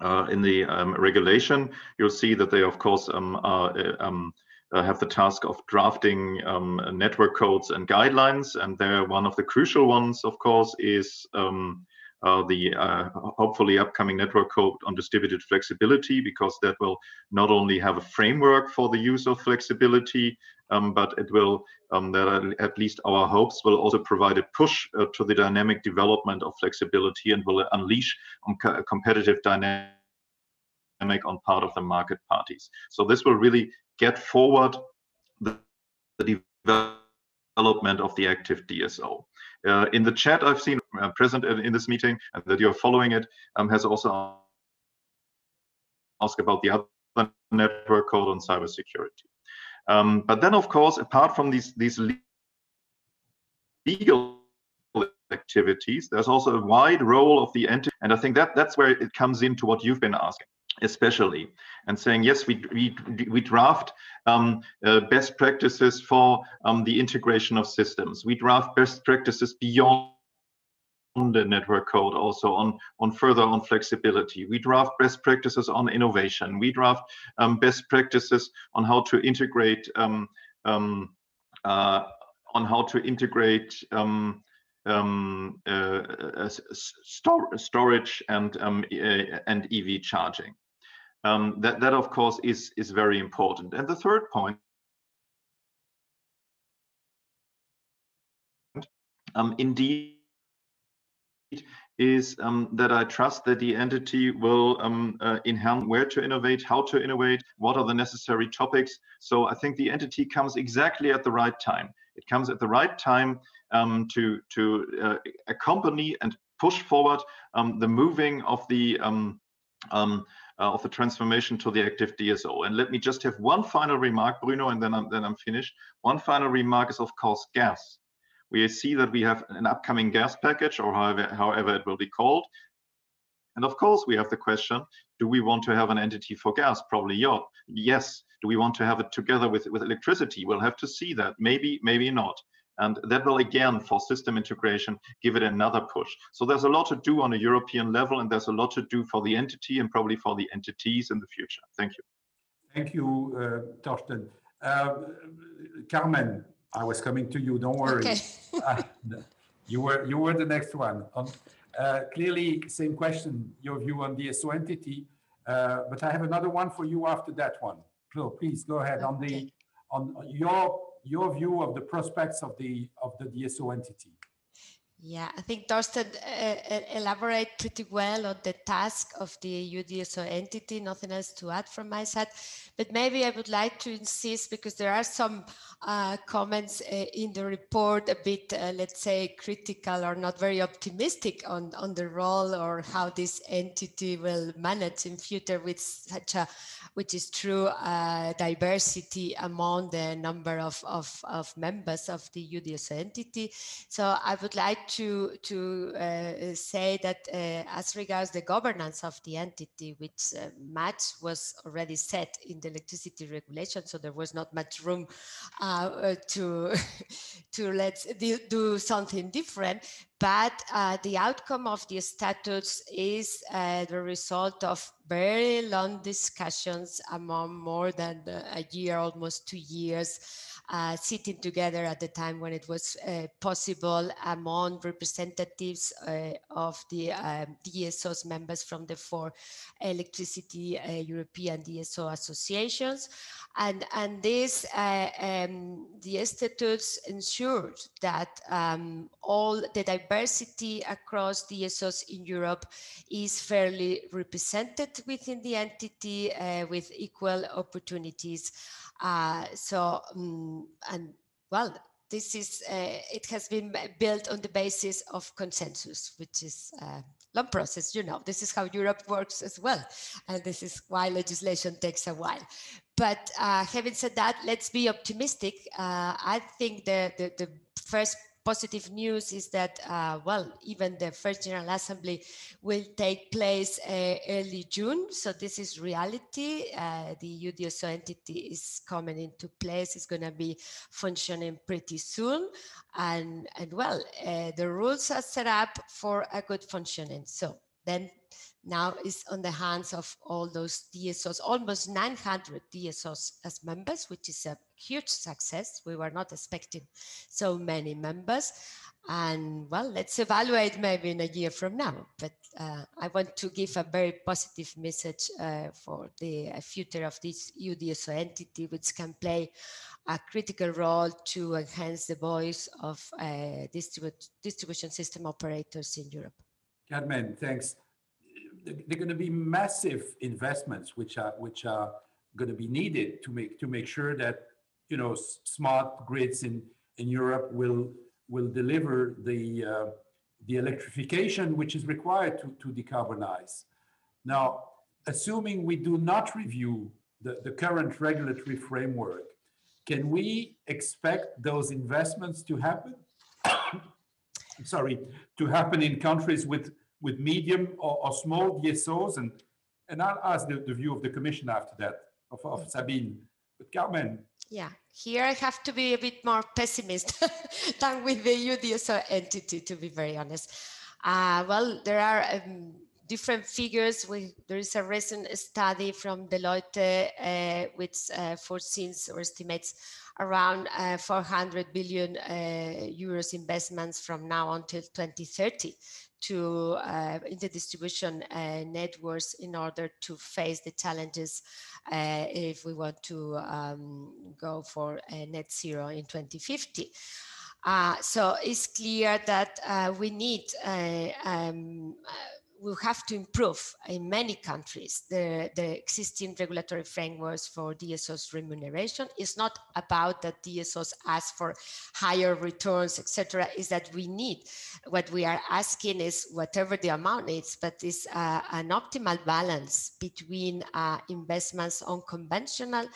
uh, in the um, regulation, you'll see that they, of course, um, are, um, uh, have the task of drafting um, network codes and guidelines, and they're one of the crucial ones, of course, is um, uh, the uh, hopefully upcoming network code on distributed flexibility, because that will not only have a framework for the use of flexibility, Um, but it will, um, that are at least our hopes, will also provide a push uh, to the dynamic development of flexibility and will unleash um, a competitive dynamic on part of the market parties. So this will really get forward the, the development of the active D S O. Uh, in the chat I've seen uh, present in this meeting and that you're following it um, has also asked about the other network code on cybersecurity. Um, but then, of course, apart from these, these legal activities, there's also a wide role of the entity. And I think that that's where it comes into what you've been asking, especially, and saying, yes, we, we, we draft um, uh, best practices for um, the integration of systems. We draft best practices beyond the network code, also on on further on flexibility. We draft best practices on innovation. We draft um, best practices on how to integrate um, um, uh, on how to integrate um, um, uh, uh, stor storage and um, uh, and E V charging. Um, that that of course is is very important. And the third point. Um, indeed. is um, that I trust that the entity will um, uh, enhance where to innovate, how to innovate, what are the necessary topics. So I think the entity comes exactly at the right time. It comes at the right time um, to, to uh, accompany and push forward um, the moving of the um, um, uh, of the transformation to the active D S O. And let me just have one final remark, Bruno, and then I'm, then I'm finished. One final remark is, of course, gas. We see that we have an upcoming gas package, or however, however it will be called. And of course, we have the question, do we want to have an entity for gas? Probably yes. Do we want to have it together with, with electricity? We'll have to see that. Maybe, maybe not. And that will, again, for system integration, give it another push. So there's a lot to do on a European level, and there's a lot to do for the entity and probably for the entities in the future. Thank you. Thank you, uh, Thorsten. Uh, Carmen. I was coming to you. Don't worry. Okay. uh, you were you were the next one. Um, uh, clearly, same question. Your view on the D S O entity, uh, but I have another one for you after that one. So please go ahead okay. on the on your your view of the prospects of the of the D S O entity. Yeah, I think Thorsten uh, elaborated pretty well on the task of the E U D S O entity. Nothing else to add from my side, but maybe I would like to insist, because there are some uh, comments uh, in the report a bit, uh, let's say, critical or not very optimistic on, on the role or how this entity will manage in future with such a, which is true, uh, diversity among the number of, of, of members of the E U D S O entity. So I would like to to uh, say that uh, as regards the governance of the entity, which uh, much was already set in the electricity regulation, so there was not much room uh, to to let's do something different. But uh, the outcome of the statutes is uh, the result of very long discussions among more than a year, almost two years, uh, sitting together at the time when it was uh, possible among representatives uh, of the um, D S Os members from the four electricity uh, European D S O associations. And, and these uh, um, the statutes ensured that um, all the diversity across D S Os in Europe is fairly represented within the entity uh, with equal opportunities. Uh, so, um, and well, this is, uh, it has been built on the basis of consensus, which is uh, long process, you know, this is how Europe works as well. And this is why legislation takes a while. But uh, having said that, let's be optimistic. Uh, I think the, the, the first positive news is that, uh, well, even the first General Assembly will take place uh, early June. So this is reality. Uh, the E U D S O entity is coming into place. It's going to be functioning pretty soon. And, and well, uh, the rules are set up for a good functioning. So then now is on the hands of all those D S Os, almost nine hundred D S Os as members, which is a huge success. We were not expecting so many members. And well, let's evaluate maybe in a year from now. But uh, I want to give a very positive message uh, for the future of this E U D S O entity, which can play a critical role to enhance the voice of uh, distribu distribution system operators in Europe. Carmen, thanks. They're going to be massive investments, which are which are going to be needed to make to make sure that you know smart grids in in Europe will will deliver the uh, the electrification which is required to, to decarbonize. Now, assuming we do not review the, the current regulatory framework, can we expect those investments to happen? Sorry, to happen in countries with, with medium or, or small D S Os? And, and I'll ask the, the view of the Commission after that, of, of Sabine. But Carmen? Yeah, here I have to be a bit more pessimist than with the E U D S O entity, to be very honest. Uh, well, there are um, different figures. We, there is a recent study from Deloitte uh, which uh, foresees or estimates around uh, four hundred billion uh, euros investments from now until twenty thirty to uh, in the distribution uh, networks in order to face the challenges uh, if we want to um, go for uh, net zero in twenty fifty. Uh, so it's clear that uh, we need uh, um, uh, we have to improve in many countries the, the existing regulatory frameworks for D S Os remuneration. It's not about that D S Os ask for higher returns, et cetera. Is that we need, what we are asking is whatever the amount is, but it's uh, an optimal balance between uh, investments on conventional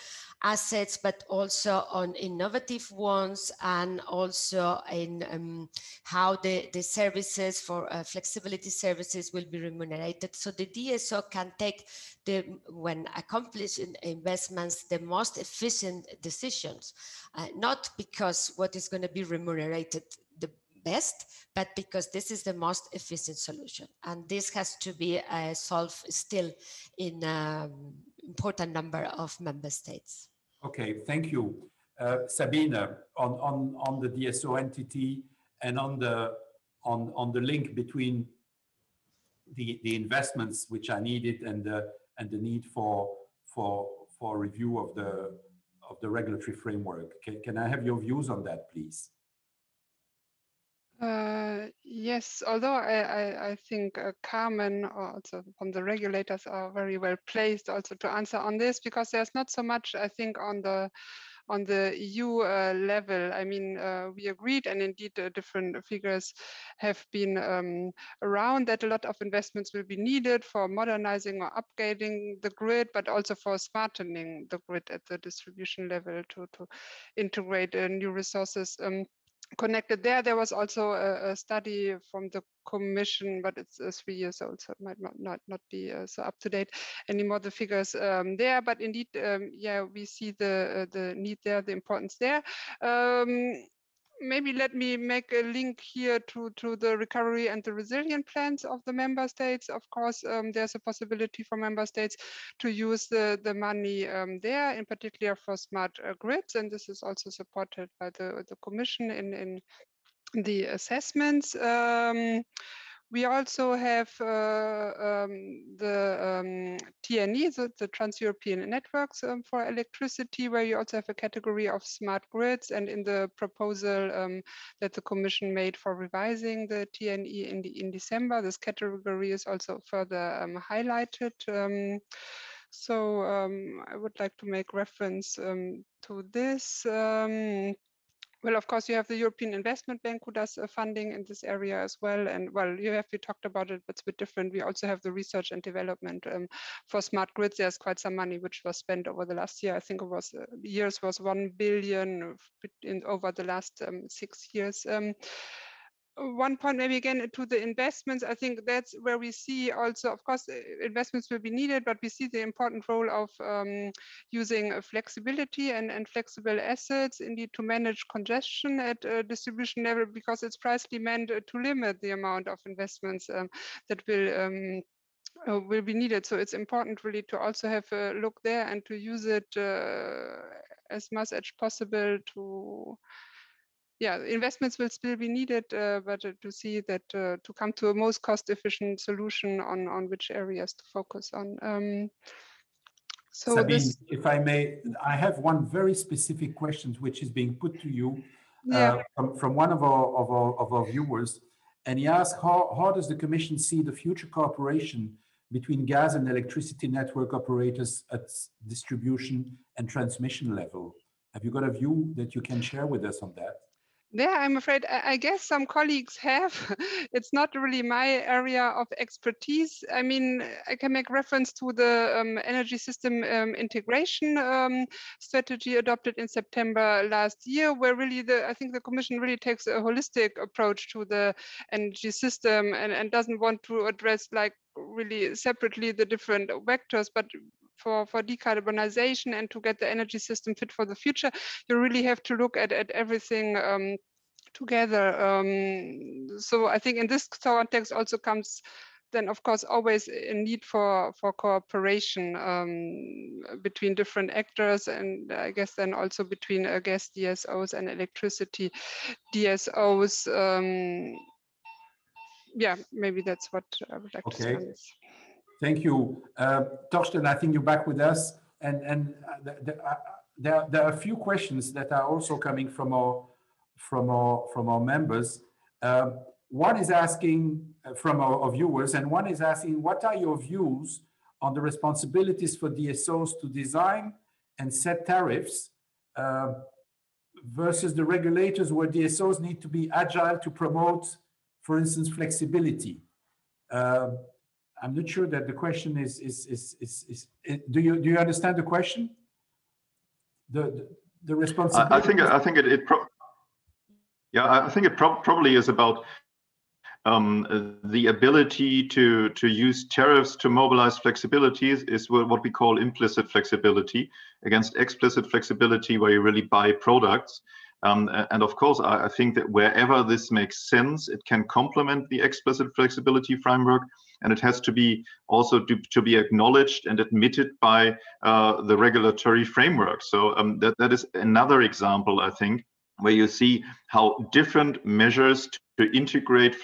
assets, but also on innovative ones, and also in um, how the, the services for uh, flexibility services will be remunerated. So the D S O can take the, when accomplishing investments, the most efficient decisions, uh, not because what is going to be remunerated the best, but because this is the most efficient solution. And this has to be uh, solved still in um, important number of member states. Okay, thank you. Uh, Sabine, on, on, on the D S O entity and on the, on, on the link between the, the investments which are needed and the, and the need for, for, for review of the, of the regulatory framework. Can, can I have your views on that, please? Uh, yes, although I, I, I think uh, Carmen also from the regulators are very well placed also to answer on this, because there's not so much, I think, on the on the E U uh, level. I mean, uh, we agreed, and indeed uh, different figures have been um, around, that a lot of investments will be needed for modernizing or upgrading the grid, but also for smartening the grid at the distribution level to, to integrate uh, new resources. Um, Connected there, there was also a, a study from the Commission, but it's uh, three years old, so it might not not, not be uh, so up to date anymore. The figures um, there, but indeed, um, yeah, we see the uh, the need there, the importance there. Um, Maybe let me make a link here to, to the recovery and the resilience plans of the member states. Of course, um, there's a possibility for member states to use the, the money um, there, in particular for smart uh, grids. And this is also supported by the, the Commission in, in the assessments. Um, We also have uh, um, the um, T N E, the, the Trans-European Networks um, for Electricity, where you also have a category of smart grids. And in the proposal um, that the Commission made for revising the T N E in, the, in December, this category is also further um, highlighted. Um, so um, I would like to make reference um, to this. Um, Well, of course, you have the European Investment Bank who does uh, funding in this area as well. And well, you have, you talked about it, but it's a bit different. We also have the research and development um, for smart grids. There's quite some money which was spent over the last year. I think it was uh, years was one billion in, over the last um, six years. Um, One point, maybe again to the investments, I think that's where we see also, of course, investments will be needed, but we see the important role of um, using flexibility and, and flexible assets, indeed, to manage congestion at uh, distribution level, because it's precisely meant to limit the amount of investments um, that will um, Uh, will be needed. So it's important really to also have a look there and to use it uh, as much as possible to. Yeah, investments will still be needed, uh, but uh, to see that uh, to come to a most cost-efficient solution on on which areas to focus on. Um, so, Sabine, this... if I may, I have one very specific question which is being put to you uh, yeah. from, from one of our, of our of our viewers, and he asks how how does the Commission see the future cooperation between gas and electricity network operators at distribution and transmission level? Have you got a view that you can share with us on that? Yeah, I'm afraid, I guess some colleagues have. It's not really my area of expertise. I mean, I can make reference to the um, energy system um, integration um, strategy adopted in September last year, where really the, I think the Commission really takes a holistic approach to the energy system and, and doesn't want to address like really separately the different vectors, but for, for decarbonization and to get the energy system fit for the future, you really have to look at, at everything um, together. Um, so I think in this context also comes then, of course, always a need for, for cooperation um, between different actors, and I guess then also between uh, gas D S Os and electricity D S Os. Um, yeah, maybe that's what I would like okay. to say on this. Thank you, uh, Thorsten. I think you're back with us, and and the, the, uh, there there are a few questions that are also coming from our from our from our members. Uh, one is asking uh, from our, our viewers, and one is asking, what are your views on the responsibilities for D S Os to design and set tariffs uh, versus the regulators, where D S Os need to be agile to promote, for instance, flexibility. Uh, I'm not sure that the question is is is is, is, is do you do you understand the question? The the, the responsibility. I, I think I think it, it pro yeah I think it pro probably is about um, the ability to to use tariffs to mobilize flexibilities is what we call implicit flexibility against explicit flexibility, where you really buy products. Um, and of course, I, I think that wherever this makes sense, it can complement the explicit flexibility framework, and it has to be also to, to be acknowledged and admitted by uh, the regulatory framework. So um, that, that is another example, I think, where you see how different measures to integrate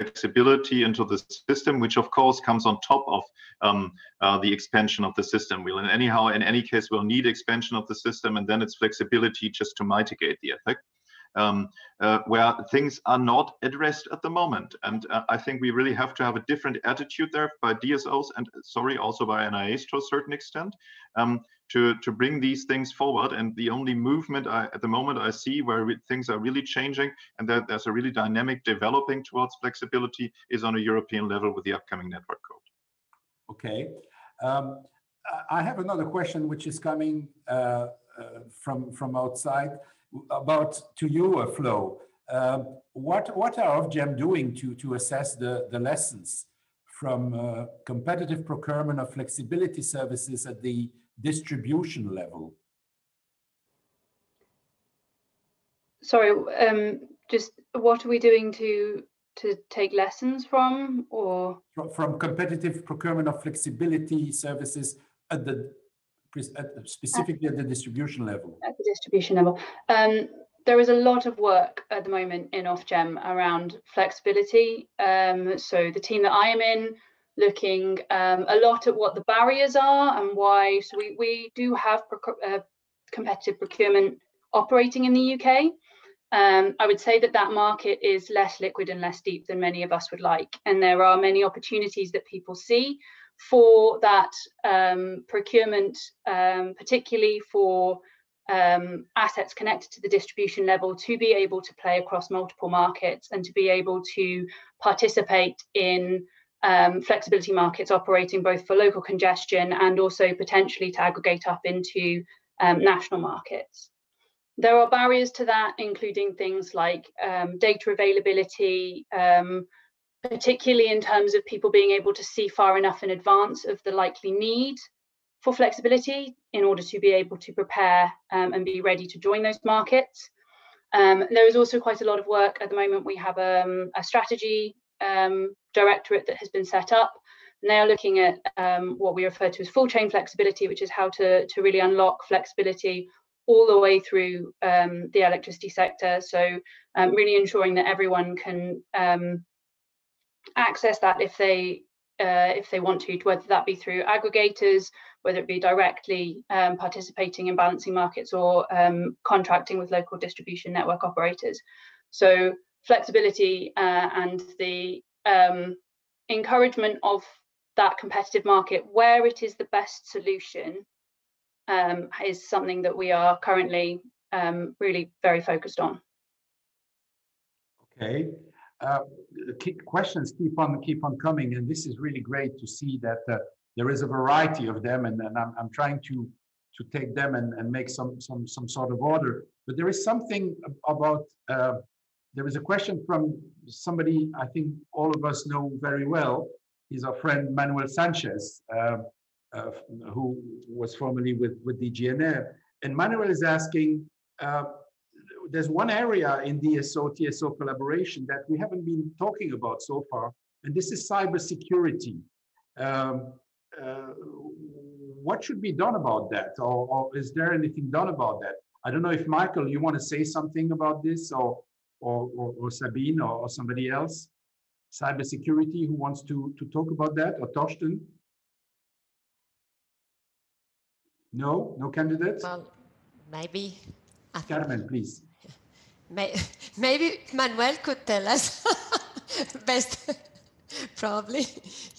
flexibility into the system, which of course comes on top of um, uh, the expansion of the system. We'll, and anyhow, in any case, we'll need expansion of the system, and then it's flexibility just to mitigate the effect. Um, uh, where things are not addressed at the moment, and uh, I think we really have to have a different attitude there by D S Os and sorry also by N R As to a certain extent um, to to bring these things forward. And the only movement I, at the moment I see where we, things are really changing and that there's a really dynamic developing towards flexibility is on a European level with the upcoming network code. Okay, um, I have another question which is coming uh, uh, from from outside. About to you, uh, Flo, uh, what what are Ofgem doing to to assess the the lessons from uh, competitive procurement of flexibility services at the distribution level? Sorry, um, just what are we doing to to take lessons from, or from, from competitive procurement of flexibility services at the specifically at the distribution level? At the distribution level. Um, there is a lot of work at the moment in Ofgem around flexibility. Um, so the team that I am in, looking um, a lot at what the barriers are and why. So we, we do have proc uh, competitive procurement operating in the U K. Um, I would say that that market is less liquid and less deep than many of us would like. And there are many opportunities that people see for that um, procurement, um, particularly for um, assets connected to the distribution level, to be able to play across multiple markets and to be able to participate in um, flexibility markets operating both for local congestion and also potentially to aggregate up into um, national markets. There are barriers to that, including things like um, data availability, um, particularly in terms of people being able to see far enough in advance of the likely need for flexibility in order to be able to prepare um, and be ready to join those markets. Um, there is also quite a lot of work at the moment. We have um, a strategy um, directorate that has been set up, and they are looking at um, what we refer to as full chain flexibility, which is how to, to really unlock flexibility all the way through um, the electricity sector. So um, really ensuring that everyone can um, access that if they uh, if they want to, whether that be through aggregators, whether it be directly um, participating in balancing markets or um, contracting with local distribution network operators. So flexibility uh, and the um, encouragement of that competitive market where it is the best solution um, is something that we are currently um, really very focused on. Okay, uh, questions keep on keep on coming, and this is really great to see that uh, there is a variety of them, and, and I'm, I'm trying to to take them and, and make some some some sort of order. But there is something about uh, there is a question from somebody I think all of us know very well. He's our friend Manuel Sanchez, uh, uh, who was formerly with with the G N R, and Manuel is asking. Uh, There's one area in D S O T S O collaboration that we haven't been talking about so far, and this is cybersecurity. Um, uh, what should be done about that, or, or is there anything done about that? I don't know if Michael, you want to say something about this, or or, or, or Sabine, or, or somebody else. Cybersecurity. Who wants to to talk about that, or Thorsten? No, no candidates. Well, maybe. Carmen, please. Maybe Manuel could tell us best, probably.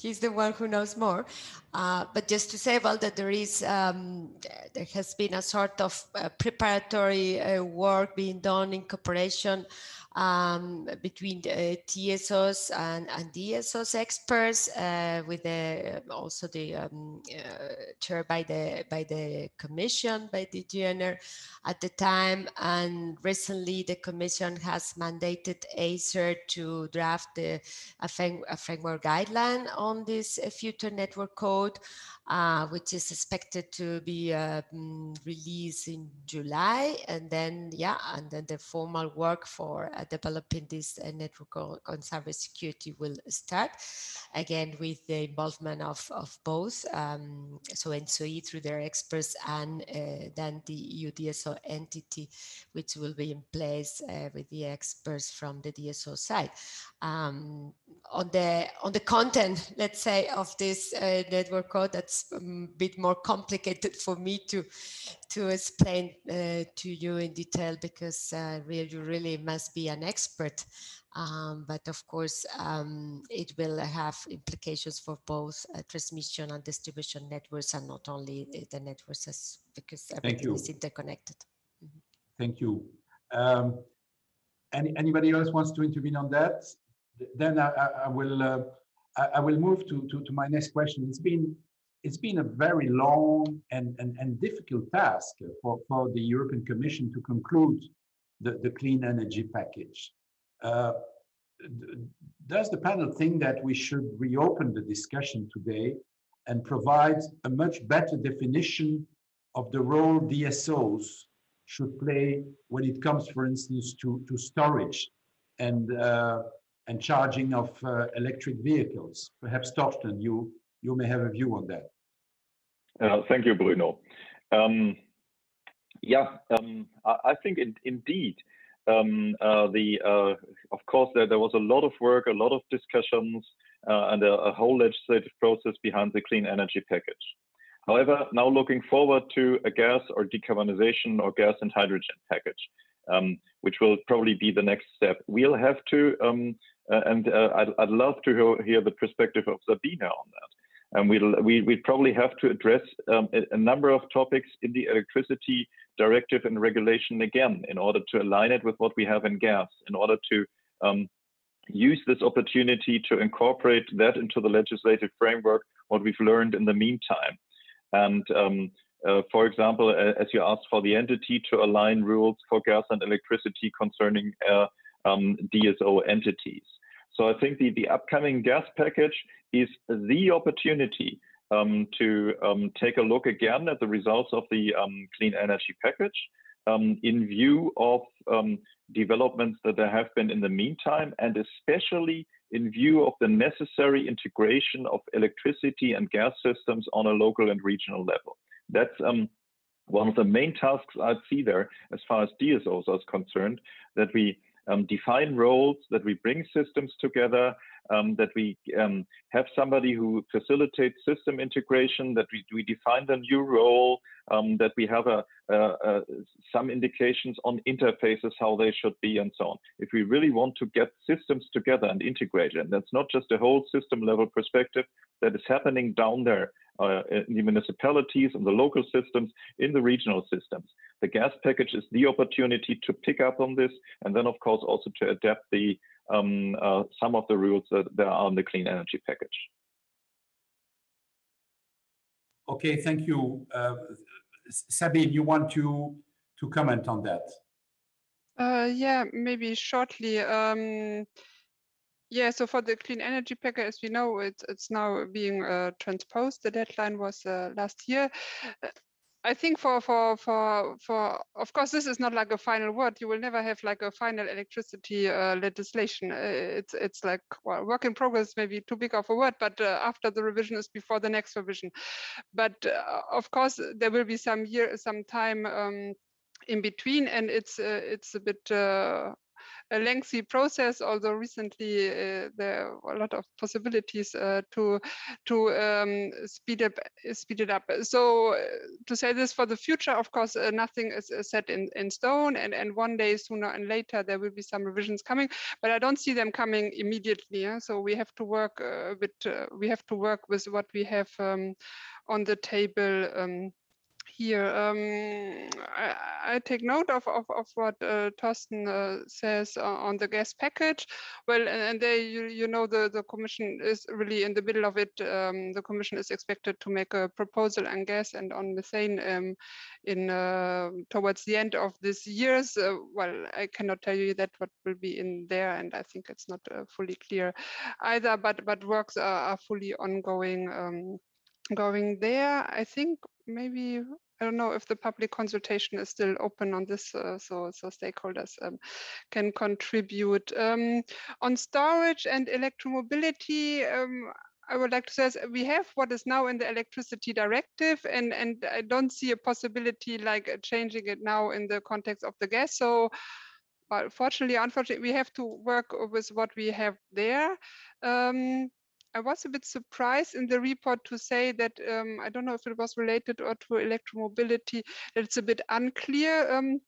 He's the one who knows more. Uh, but just to say, well, that there is, um, there has been a sort of uh, preparatory uh, work being done in cooperation um, between uh, T S Os and, and D S Os experts, uh, with the, also the um, uh, chair by the by the Commission, by the G N R at the time, and recently the Commission has mandated Acer to draft the, a, frame, a framework guideline on this future network code, uh, which is expected to be uh, released in July, and then yeah, and then the formal work for uh, developing this uh, network on cybersecurity will start, again with the involvement of of both. Um, so E N T S O E through their experts, and uh, then the E U D S O entity, which will be in place uh, with the experts from the D S O side. Um, on the on the content, let's say, of this uh, network code, that's a bit more complicated for me to to explain uh, to you in detail, because uh, really, you really must be an expert. Um, but of course, um, it will have implications for both uh, transmission and distribution networks, and not only the networks, as, because everything is interconnected. Mm-hmm. Thank you. Um, any, anybody else wants to intervene on that? Then I, I, I will uh, I, I will move to, to to my next question. It's been it's been a very long and and, and difficult task for, for the European Commission to conclude the, the clean energy package. Uh, does the panel think that we should reopen the discussion today and provide a much better definition of the role D S Os should play when it comes, for instance, to, to storage and uh, and charging of uh, electric vehicles? Perhaps Thorsten, you you may have a view on that. Uh, thank you, Bruno. Um, yeah, um, I, I think it, indeed. Um, uh, the, uh, of course, there, there was a lot of work, a lot of discussions, uh, and a, a whole legislative process behind the clean energy package. However, now looking forward to a gas or decarbonization or gas and hydrogen package, um, which will probably be the next step. We'll have to, um, uh, and uh, I'd, I'd love to hear the perspective of Sabine on that. And we'll, we we probably have to address um, a, a number of topics in the electricity directive and regulation again, in order to align it with what we have in gas, in order to um, use this opportunity to incorporate that into the legislative framework, what we've learned in the meantime. And um, uh, for example, uh, as you asked for the entity to align rules for gas and electricity concerning uh, um, D S O entities. So I think the, the upcoming gas package is the opportunity Um, to um, take a look again at the results of the um, clean energy package um, in view of um, developments that there have been in the meantime, and especially in view of the necessary integration of electricity and gas systems on a local and regional level. That's um, one of the main tasks I see there as far as D S Os are concerned, that we Um, define roles, that we bring systems together, um, that we um, have somebody who facilitates system integration, that we, we define the new role, um, that we have a, a, a, some indications on interfaces, how they should be and so on. If we really want to get systems together and integrate it, and that's not just a whole system level perspective that is happening down there uh, in the municipalities, in the local systems, in the regional systems. The gas package is the opportunity to pick up on this, and then, of course, also to adapt the um, uh, some of the rules that there are on the clean energy package. Okay, thank you. Uh, Sabine, you want to, to comment on that? Uh, yeah, maybe shortly. Um, yeah, so for the Clean Energy Package, as we know, it, it's now being uh, transposed. The deadline was uh, last year. I think for, for, for, for, of course, this is not like a final word. You will never have like a final electricity uh, legislation. It's, it's like, well, work in progress, maybe too big of a word, but uh, after the revision is before the next revision. But uh, of course, there will be some year, some time um, in between, and it's, uh, it's a bit, uh, a lengthy process, although recently uh, there are a lot of possibilities uh, to to um, speed up speed it up. So uh, to say this for the future, of course, uh, nothing is uh, set in, in stone, and, and one day sooner and later there will be some revisions coming, but I don't see them coming immediately. Yeah? So we have to work uh, with uh, we have to work with what we have um, on the table. Um, Here, um, I, I take note of of, of what uh, Thorsten uh, says on the gas package. Well, and, and there you you know the the Commission is really in the middle of it. Um, the Commission is expected to make a proposal on gas and on methane um, in uh, towards the end of this year. So, well, I cannot tell you that what will be in there, and I think it's not uh, fully clear either. But but works are, are fully ongoing. Um, Going there, I think maybe I don't know if the public consultation is still open on this, uh, so so stakeholders um, can contribute um, on storage and electromobility. Um, I would like to say we have what is now in the electricity directive, and and I don't see a possibility like changing it now in the context of the gas. So. But fortunately, unfortunately, we have to work with what we have there. Um, I was a bit surprised in the report to say that, um, I don't know if it was related or to electromobility, that it's a bit unclear, um,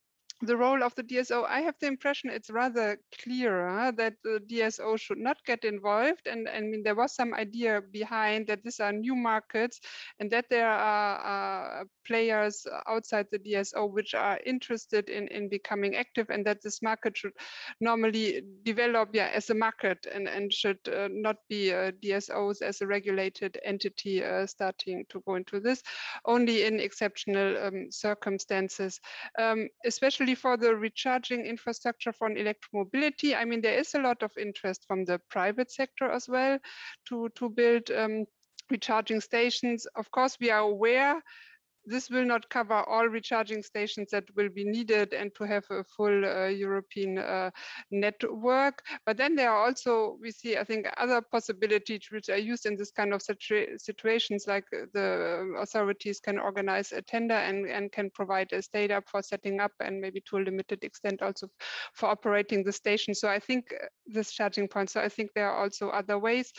the role of the D S O. I have the impression it's rather clear huh, that the D S O should not get involved. And I mean, there was some idea behind that these are new markets and that there are uh, players outside the D S O which are interested in, in becoming active, and that this market should normally develop yeah, as a market and, and should uh, not be uh, D S Os as a regulated entity uh, starting to go into this, only in exceptional um, circumstances, um, especially for the recharging infrastructure for electromobility. I mean, there is a lot of interest from the private sector as well to, to build um, recharging stations. Of course, we are aware this will not cover all recharging stations that will be needed and to have a full uh, European uh, network. But then there are also, we see, I think, other possibilities which are used in this kind of situa situations, like the authorities can organize a tender and, and can provide as data for setting up and maybe to a limited extent also for operating the station. So I think this charging point, so I think there are also other ways.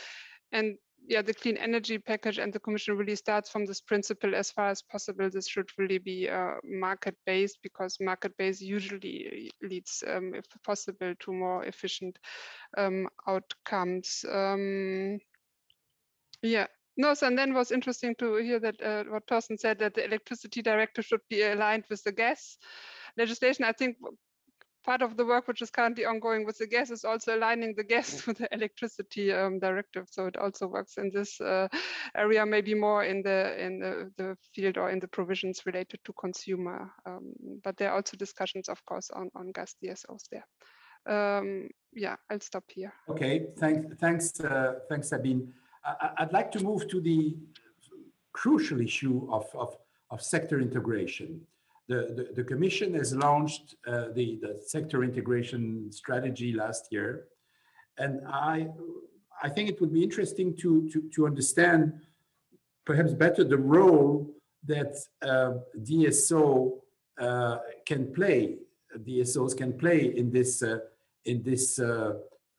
And yeah, the Clean Energy Package and the Commission really starts from this principle as far as possible. This should really be uh, market-based, because market-based usually leads, um, if possible, to more efficient um, outcomes. Um, yeah. No, so and then it was interesting to hear that uh, what Thorsten said, that the electricity directive should be aligned with the gas legislation. I think part of the work which is currently ongoing with the gas is also aligning the gas with the electricity um, directive. So it also works in this uh, area, maybe more in the in the, the field or in the provisions related to consumer. Um, but there are also discussions, of course, on, on gas D S Os there. Um, yeah, I'll stop here. Okay, thanks, thanks, uh, thanks, Sabine. I, I'd like to move to the crucial issue of, of, of sector integration. The, the, the Commission has launched uh, the, the sector integration strategy last year, and I, I think it would be interesting to, to, to understand perhaps better the role that uh, D S O uh, can play, D S Os can play in this, uh, in this uh,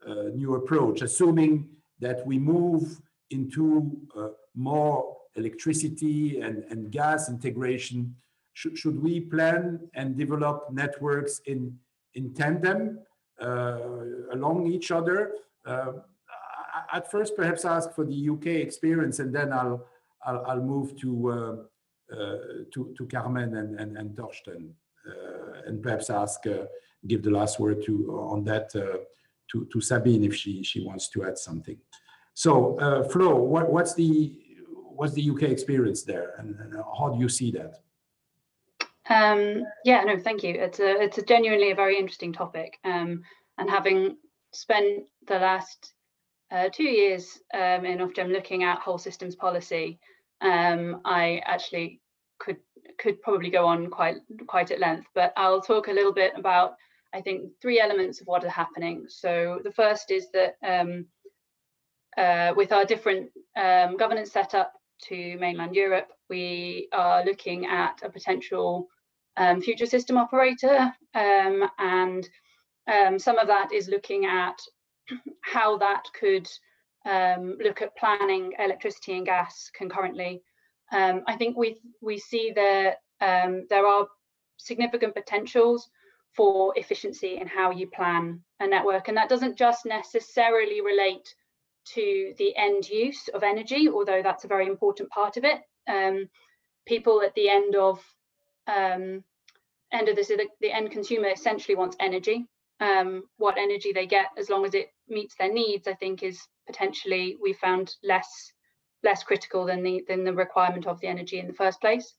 uh, new approach, assuming that we move into uh, more electricity and, and gas integration. Should, should we plan and develop networks in, in tandem uh, along each other? Uh, at first, perhaps ask for the U K experience, and then I'll, I'll, I'll move to, uh, uh, to to Carmen and and, and Thorsten, uh, and perhaps ask uh, give the last word to on that uh, to to Sabine if she she wants to add something. So uh, Flo, what, what's the what's the U K experience there, and, and how do you see that? Um, yeah, no, thank you. It's a it's a genuinely a very interesting topic, um, and having spent the last uh, two years um, in Ofgem looking at whole systems policy, um, I actually could could probably go on quite quite at length, but I'll talk a little bit about, I think, three elements of what are happening. So the first is that um, uh, with our different um, governance setup to mainland Europe, we are looking at a potential um, future system operator, um, and um, some of that is looking at how that could um, look at planning electricity and gas concurrently. Um, I think we we see that um, there are significant potentials for efficiency in how you plan a network, and that doesn't just necessarily relate to the end use of energy, although that's a very important part of it. Um, people at the end of um, end of this, the, the end consumer essentially wants energy. Um, what energy they get, as long as it meets their needs, I think is potentially, we found, less less critical than the than the requirement of the energy in the first place.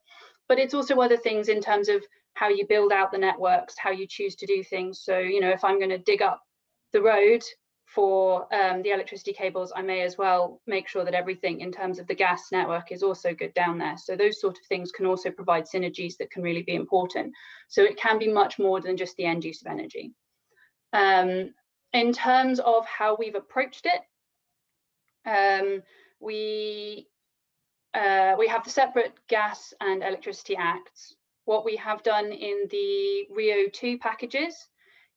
But it's also other things in terms of how you build out the networks, how you choose to do things. So, you know, if I'm going to dig up the road for um, the electricity cables, I may as well make sure that everything in terms of the gas network is also good down there. So those sort of things can also provide synergies that can really be important. So it can be much more than just the end use of energy. Um, in terms of how we've approached it, um, we, uh, we have the separate gas and electricity acts. What we have done in the RIIO two packages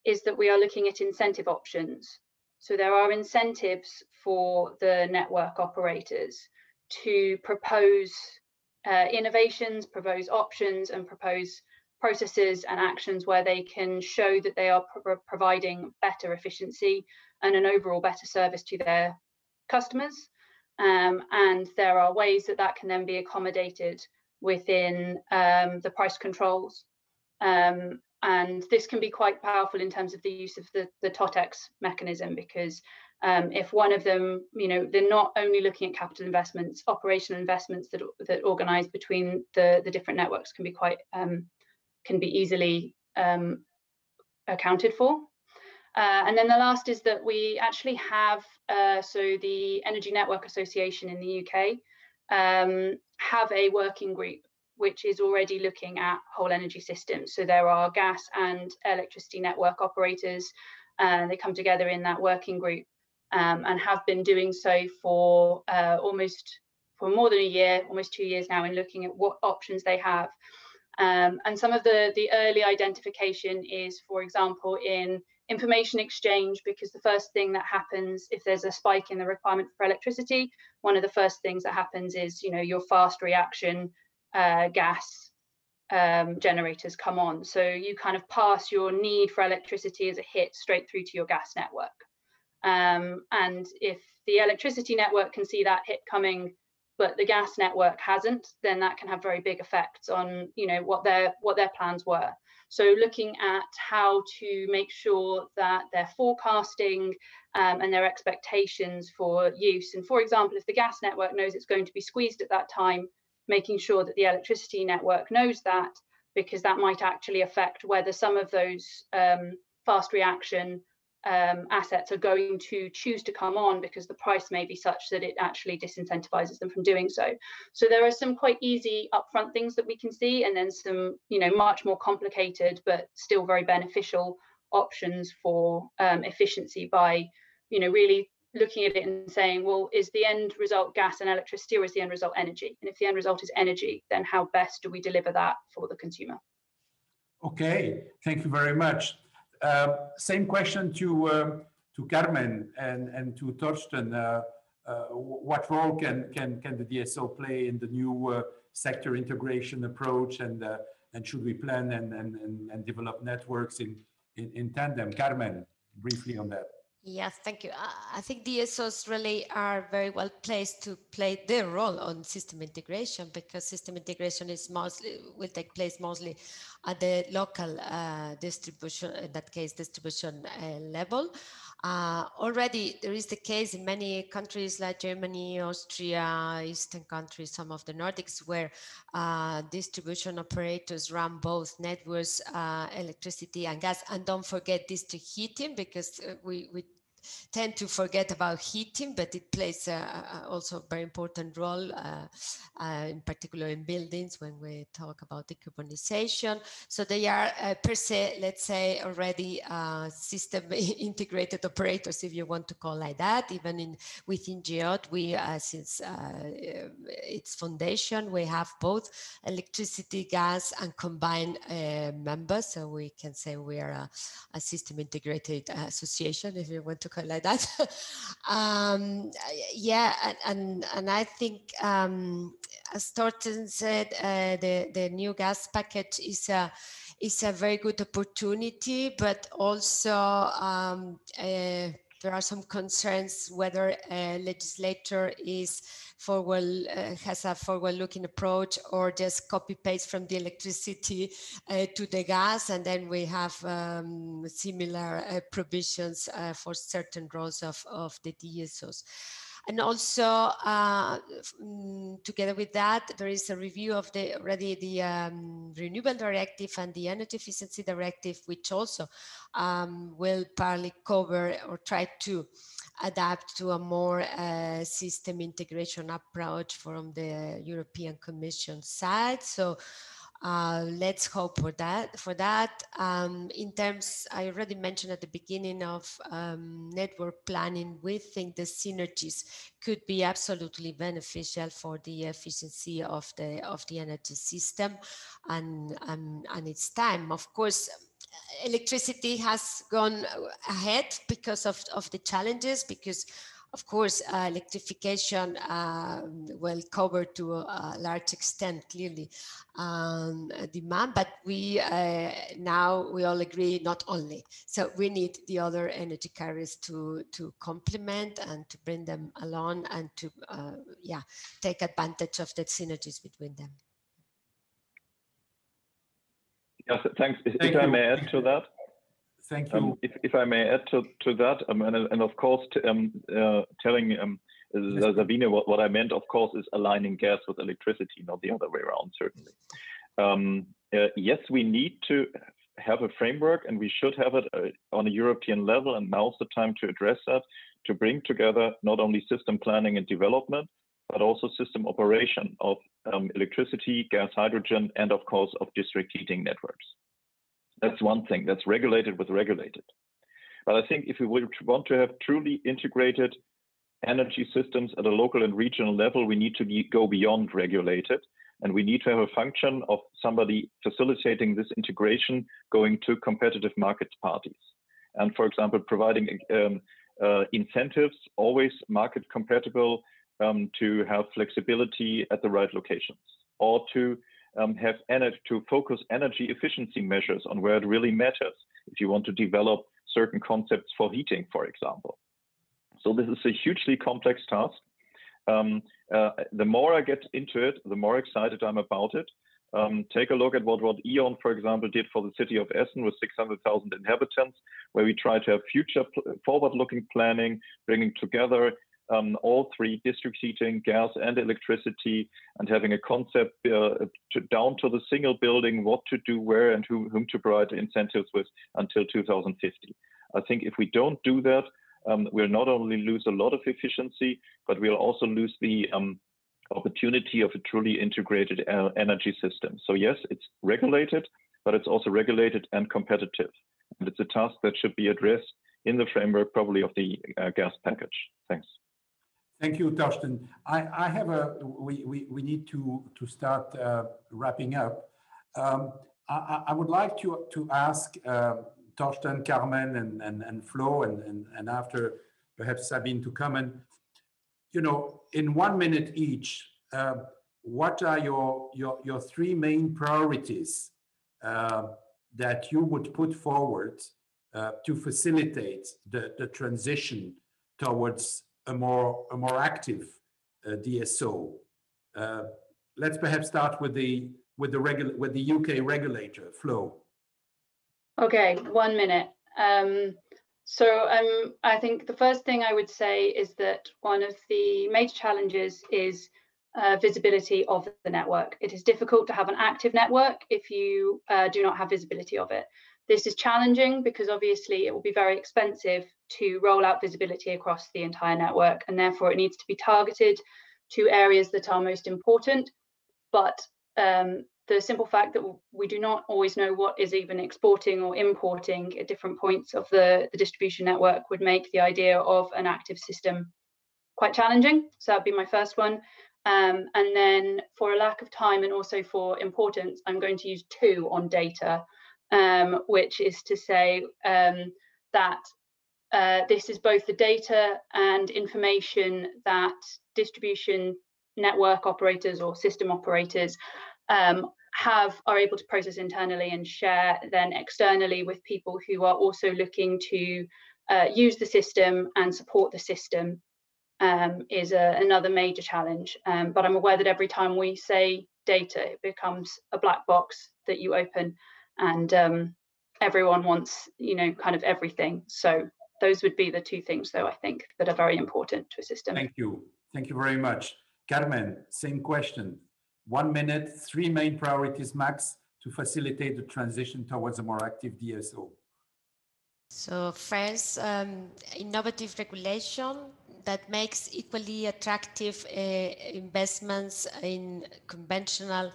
is that we are looking at incentive options. So there are incentives for the network operators to propose uh, innovations, propose options, and propose processes and actions where they can show that they are pro- providing better efficiency and an overall better service to their customers. Um, and there are ways that that can then be accommodated within um, the price controls. Um, And this can be quite powerful in terms of the use of the, the TOTEX mechanism, because um, if one of them, you know, they're not only looking at capital investments, operational investments that that organise between the, the different networks can be quite, um, can be easily um, accounted for. Uh, and then the last is that we actually have, uh, so the Energy Network Association in the U K um, have a working group which is already looking at whole energy systems. So there are gas and electricity network operators, and uh, they come together in that working group um, and have been doing so for uh, almost, for more than a year, almost two years now, in looking at what options they have. Um, and some of the, the early identification is, for example, in information exchange, because the first thing that happens if there's a spike in the requirement for electricity, one of the first things that happens is, you know, your fast reaction Uh, gas um, generators come on. So you kind of pass your need for electricity as a hit straight through to your gas network. Um, and if the electricity network can see that hit coming, but the gas network hasn't, then that can have very big effects on, you know, what their what their plans were. So looking at how to make sure that their forecasting um, and their expectations for use. And for example, if the gas network knows it's going to be squeezed at that time, making sure that the electricity network knows that, because that might actually affect whether some of those um, fast reaction um, assets are going to choose to come on, because the price may be such that it actually disincentivizes them from doing so. So there are some quite easy upfront things that we can see, and then some, you know, much more complicated but still very beneficial options for um, efficiency by, you know, really looking at it and saying, well, is the end result gas and electricity, or is the end result energy? And if the end result is energy, then how best do we deliver that for the consumer? Okay, thank you very much. Uh, same question to uh, to Carmen and and to Thorsten. Uh, uh, what role can can can the D S O play in the new uh, sector integration approach, and uh, and should we plan and and and develop networks in in, in tandem? Carmen, briefly on that. Yeah, thank you. I think D S Os really are very well placed to play their role on system integration, because system integration is mostly will take place mostly at the local uh, distribution, in that case, distribution uh, level. Uh, already there is the case in many countries like Germany, Austria, Eastern countries, some of the Nordics, where uh, distribution operators run both networks, uh, electricity and gas, and don't forget district heating, because we, we tend to forget about heating, but it plays uh, also a very important role, uh, uh, in particular in buildings when we talk about decarbonization. So they are uh, per se, let's say, already uh, system integrated operators, if you want to call like that. Even in within GEODE, we uh, since uh, its foundation, we have both electricity, gas, and combined uh, members. So we can say we are a, a system integrated association, if you want to call like that. um, yeah, and and I think um, as Thorsten said, uh, the the new gas package is a is a very good opportunity, but also um, uh, there are some concerns whether a legislator is forward uh, has a forward-looking approach or just copy-paste from the electricity uh, to the gas, and then we have um, similar uh, provisions uh, for certain roles of, of the D S Os. And also, uh, together with that, there is a review of the already the um, Renewable Directive and the Energy Efficiency Directive, which also um, will partly cover or try to adapt to a more uh, system integration approach from the European Commission side. So uh, let's hope for that. For that, um, in terms, I already mentioned at the beginning of um, network planning, we think the synergies could be absolutely beneficial for the efficiency of the of the energy system, and and, and its time, of course. Electricity has gone ahead because of, of the challenges, because of course uh, electrification uh, will cover to a large extent clearly um, demand, but we uh, now we all agree not only, so we need the other energy carriers to to complement and to bring them along, and to uh, yeah take advantage of the synergies between them. Yes, thanks. If, Thank if I may add to that. Thank you. Um, if, if I may add to, to that, um, and, and of course, t um, uh, telling um, uh, Sabine what, what I meant, of course, is aligning gas with electricity, not the other way around, certainly. Um, uh, yes, we need to have a framework, and we should have it uh, on a European level, and now's the time to address that, to bring together not only system planning and development, but also system operation of um, electricity, gas, hydrogen, and of course of district heating networks. That's one thing that's regulated with regulated. But I think if we would want to have truly integrated energy systems at a local and regional level, we need to be, go beyond regulated, and we need to have a function of somebody facilitating this integration going to competitive market parties. And for example, providing um, uh, incentives, always market compatible, Um, to have flexibility at the right locations, or to um, have energy, to focus energy efficiency measures on where it really matters, if you want to develop certain concepts for heating, for example. So this is a hugely complex task. Um, uh, the more I get into it, the more excited I'm about it. Um, take a look at what, what E.ON, for example, did for the city of Essen with six hundred thousand inhabitants, where we try to have future forward-looking planning, bringing together Um, all three, district heating, gas and electricity, and having a concept uh, to, down to the single building, what to do where and whom, whom to provide incentives with until two thousand fifty. I think if we don't do that, um, we'll not only lose a lot of efficiency, but we'll also lose the um, opportunity of a truly integrated uh, energy system. So yes, it's regulated, but it's also regulated and competitive. And it's a task that should be addressed in the framework probably of the uh, gas package. Thanks. Thank you, Thorsten. I, I have a, we, we, we need to, to start uh, wrapping up. Um, I, I would like to, to ask uh, Thorsten, Carmen, and, and, and Flo, and, and, and after perhaps Sabine to comment. You know, in one minute each, uh, what are your, your, your three main priorities uh, that you would put forward uh, to facilitate the, the transition towards a more, a more active uh, D S O. Uh, let's perhaps start with the, with the, regu- with the U K regulator, Flo. Okay, one minute. Um, so um, I think the first thing I would say is that one of the major challenges is uh, visibility of the network. It is difficult to have an active network if you uh, do not have visibility of it. This is challenging because obviously it will be very expensive to roll out visibility across the entire network, and therefore it needs to be targeted to areas that are most important. But um, the simple fact that we do not always know what is even exporting or importing at different points of the, the distribution network would make the idea of an active system quite challenging. So that'd be my first one. Um, and then for a lack of time and also for importance, I'm going to use two on data, um, which is to say um, that uh, this is both the data and information that distribution network operators or system operators Um, have are able to process internally and share then externally with people who are also looking to uh, use the system and support the system um, is a, another major challenge. Um, but I'm aware that every time we say data, it becomes a black box that you open, and um, everyone wants, you know, kind of everything. So those would be the two things, though, I think, that are very important to a system. Thank you. Thank you very much. Carmen, same question. One minute, three main priorities, Max, to facilitate the transition towards a more active D S O. So first, um, innovative regulation that makes equally attractive uh, investments in conventional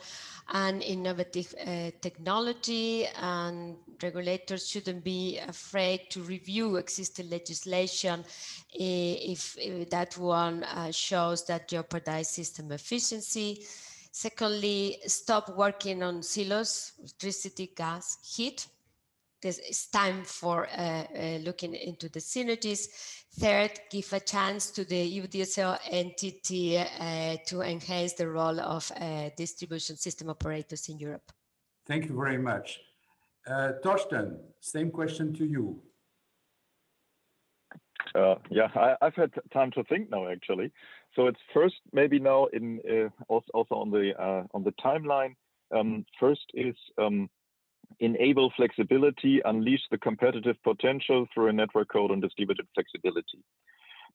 and innovative uh, technology, and regulators shouldn't be afraid to review existing legislation if, if that one uh, shows that jeopardizes system efficiency. Secondly, stop working on silos, electricity, gas, heat. This is time for uh, uh, looking into the synergies. Third, give a chance to the E U D S O entity uh, to enhance the role of uh, distribution system operators in Europe. Thank you very much. Uh, Thorsten, same question to you. Uh, yeah, I, I've had time to think now, actually. So it's first, maybe now in uh, also, also on the uh, on the timeline. Um, first is um, enable flexibility, unleash the competitive potential through a network code on distributed flexibility.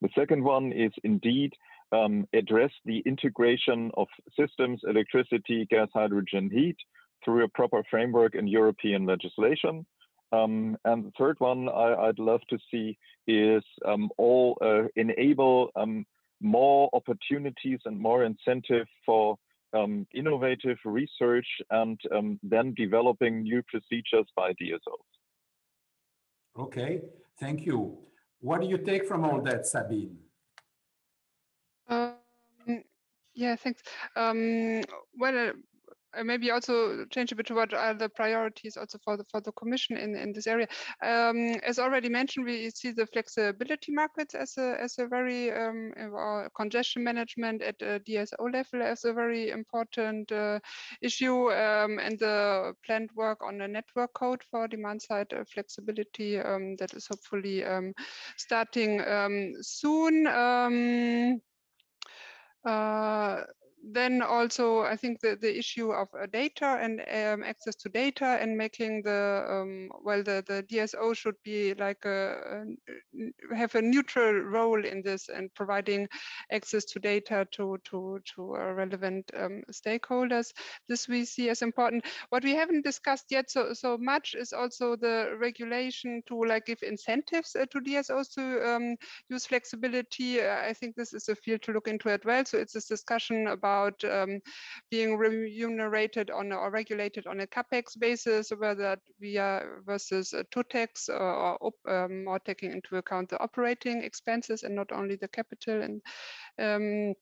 The second one is indeed um, address the integration of systems, electricity, gas, hydrogen, heat through a proper framework in European legislation. Um, and the third one I, I'd love to see is um, all uh, enable um, more opportunities and more incentive for um, innovative research and um, then developing new procedures by D S Os. Okay, thank you. What do you take from all that, Sabine? Um, yeah, thanks. Um, well. Uh, Maybe also change a bit to what are the priorities also for the for the Commission in in this area. Um, as already mentioned, we see the flexibility markets as a as a very um, or congestion management at a D S O level as a very important uh, issue, um, and the planned work on a network code for demand side flexibility um, that is hopefully um, starting um, soon. Um, uh, Then also, I think the, the issue of data and um, access to data and making the, um, well, the, the D S O should be like a, a, have a neutral role in this and providing access to data to, to, to relevant um, stakeholders. This we see as important. What we haven't discussed yet so, so much is also the regulation to like give incentives to D S Os to um, use flexibility. I think this is a field to look into as well. So it's this discussion about about um, being remunerated on or regulated on a CapEx basis, whether we are versus uh, TOTEX or, or, um, or taking into account the operating expenses and not only the capital and um,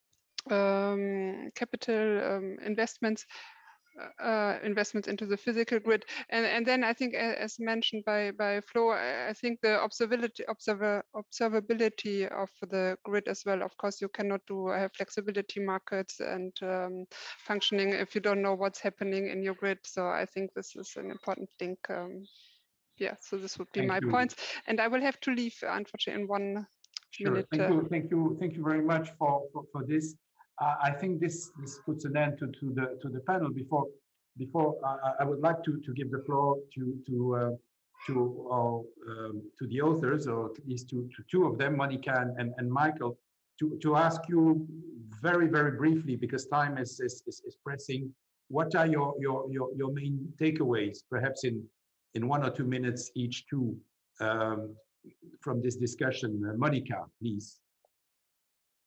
um, capital um, investments. Uh, investments into the physical grid, and and then I think, as mentioned by by Flo, I think the observability observer, observability of the grid as well. Of course, you cannot do have flexibility markets and um, functioning if you don't know what's happening in your grid. So I think this is an important thing. Um, yeah, so this would be thank my you. points. And I will have to leave, unfortunately, in one sure. minute. Thank you, thank you, thank you very much for, for, for this. Uh, I think this this puts an end to, to the to the panel. Before before uh, I would like to to give the floor to to uh, to uh, um, to the authors, or at least to, to two of them, Monica and, and, and Michael, to to ask you very very briefly, because time is is is, is pressing. What are your, your your your main takeaways, perhaps in in one or two minutes each, two um, from this discussion? Uh, Monica, please.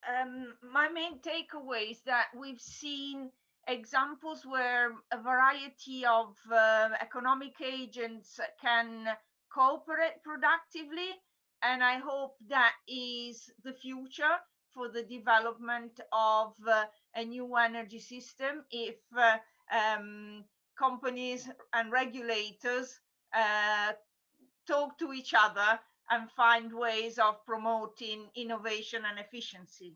Um, my main takeaway is that we've seen examples where a variety of uh, economic agents can cooperate productively, and I hope that is the future for the development of uh, a new energy system, if uh, um, companies and regulators uh, talk to each other and find ways of promoting innovation and efficiency.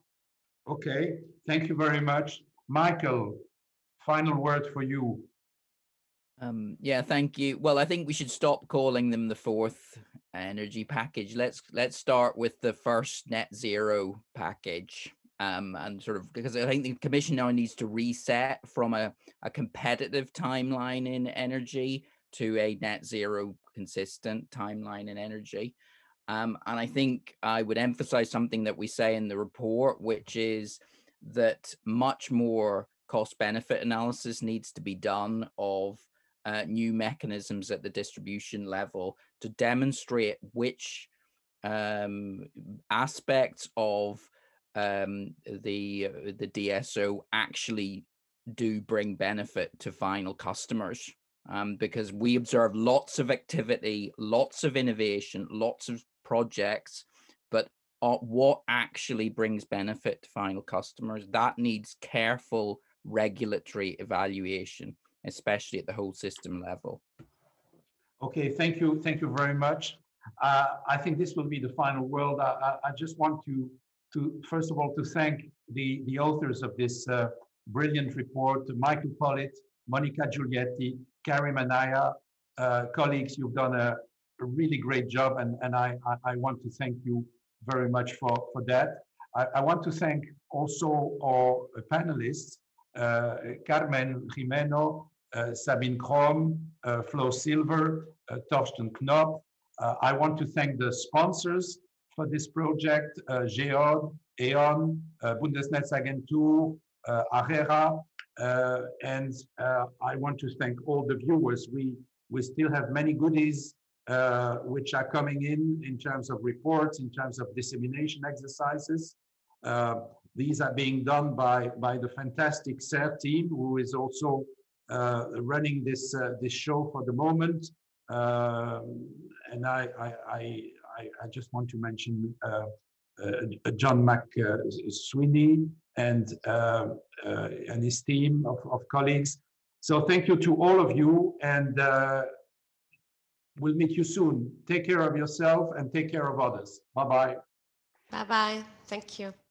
Okay, thank you very much. Michael, final word for you. Um, yeah, thank you. Well, I think we should stop calling them the fourth energy package. Let's let's start with the first net zero package. Um, and sort of, because I think the Commission now needs to reset from a, a competitive timeline in energy to a net zero consistent timeline in energy. Um, and I think I would emphasize something that we say in the report, which is that much more cost benefit analysis needs to be done of uh, new mechanisms at the distribution level to demonstrate which um, aspects of um, the, the D S O actually do bring benefit to final customers. Um, because we observe lots of activity, lots of innovation, lots of projects, but uh, what actually brings benefit to final customers, that needs careful regulatory evaluation, especially at the whole system level. Okay, thank you. Thank you very much. Uh, I think this will be the final word. I, I, I just want to, to, first of all, to thank the, the authors of this uh, brilliant report, Michael Pollitt, Monica Giulietti, Karim Anaya, uh, colleagues, you've done a, a really great job, and, and I, I, I want to thank you very much for, for that. I, I want to thank also our panelists, uh, Carmen Gimeno, uh, Sabine Krömer, uh, Flo Silver, uh, Thorsten Knopf. Uh, I want to thank the sponsors for this project, uh, GEODE, E O N, uh, Bundesnetzagentur, uh, Arera, Uh, and uh, I want to thank all the viewers. We we still have many goodies uh, which are coming in in terms of reports, in terms of dissemination exercises. Uh, these are being done by by the fantastic CERRE team, who is also uh, running this uh, this show for the moment. Uh, and I I, I I just want to mention uh, uh, John McSweeney. And uh, uh, and his team of, of colleagues. So thank you to all of you, and uh, we'll meet you soon. Take care of yourself and take care of others. Bye-bye. Bye-bye. Thank you.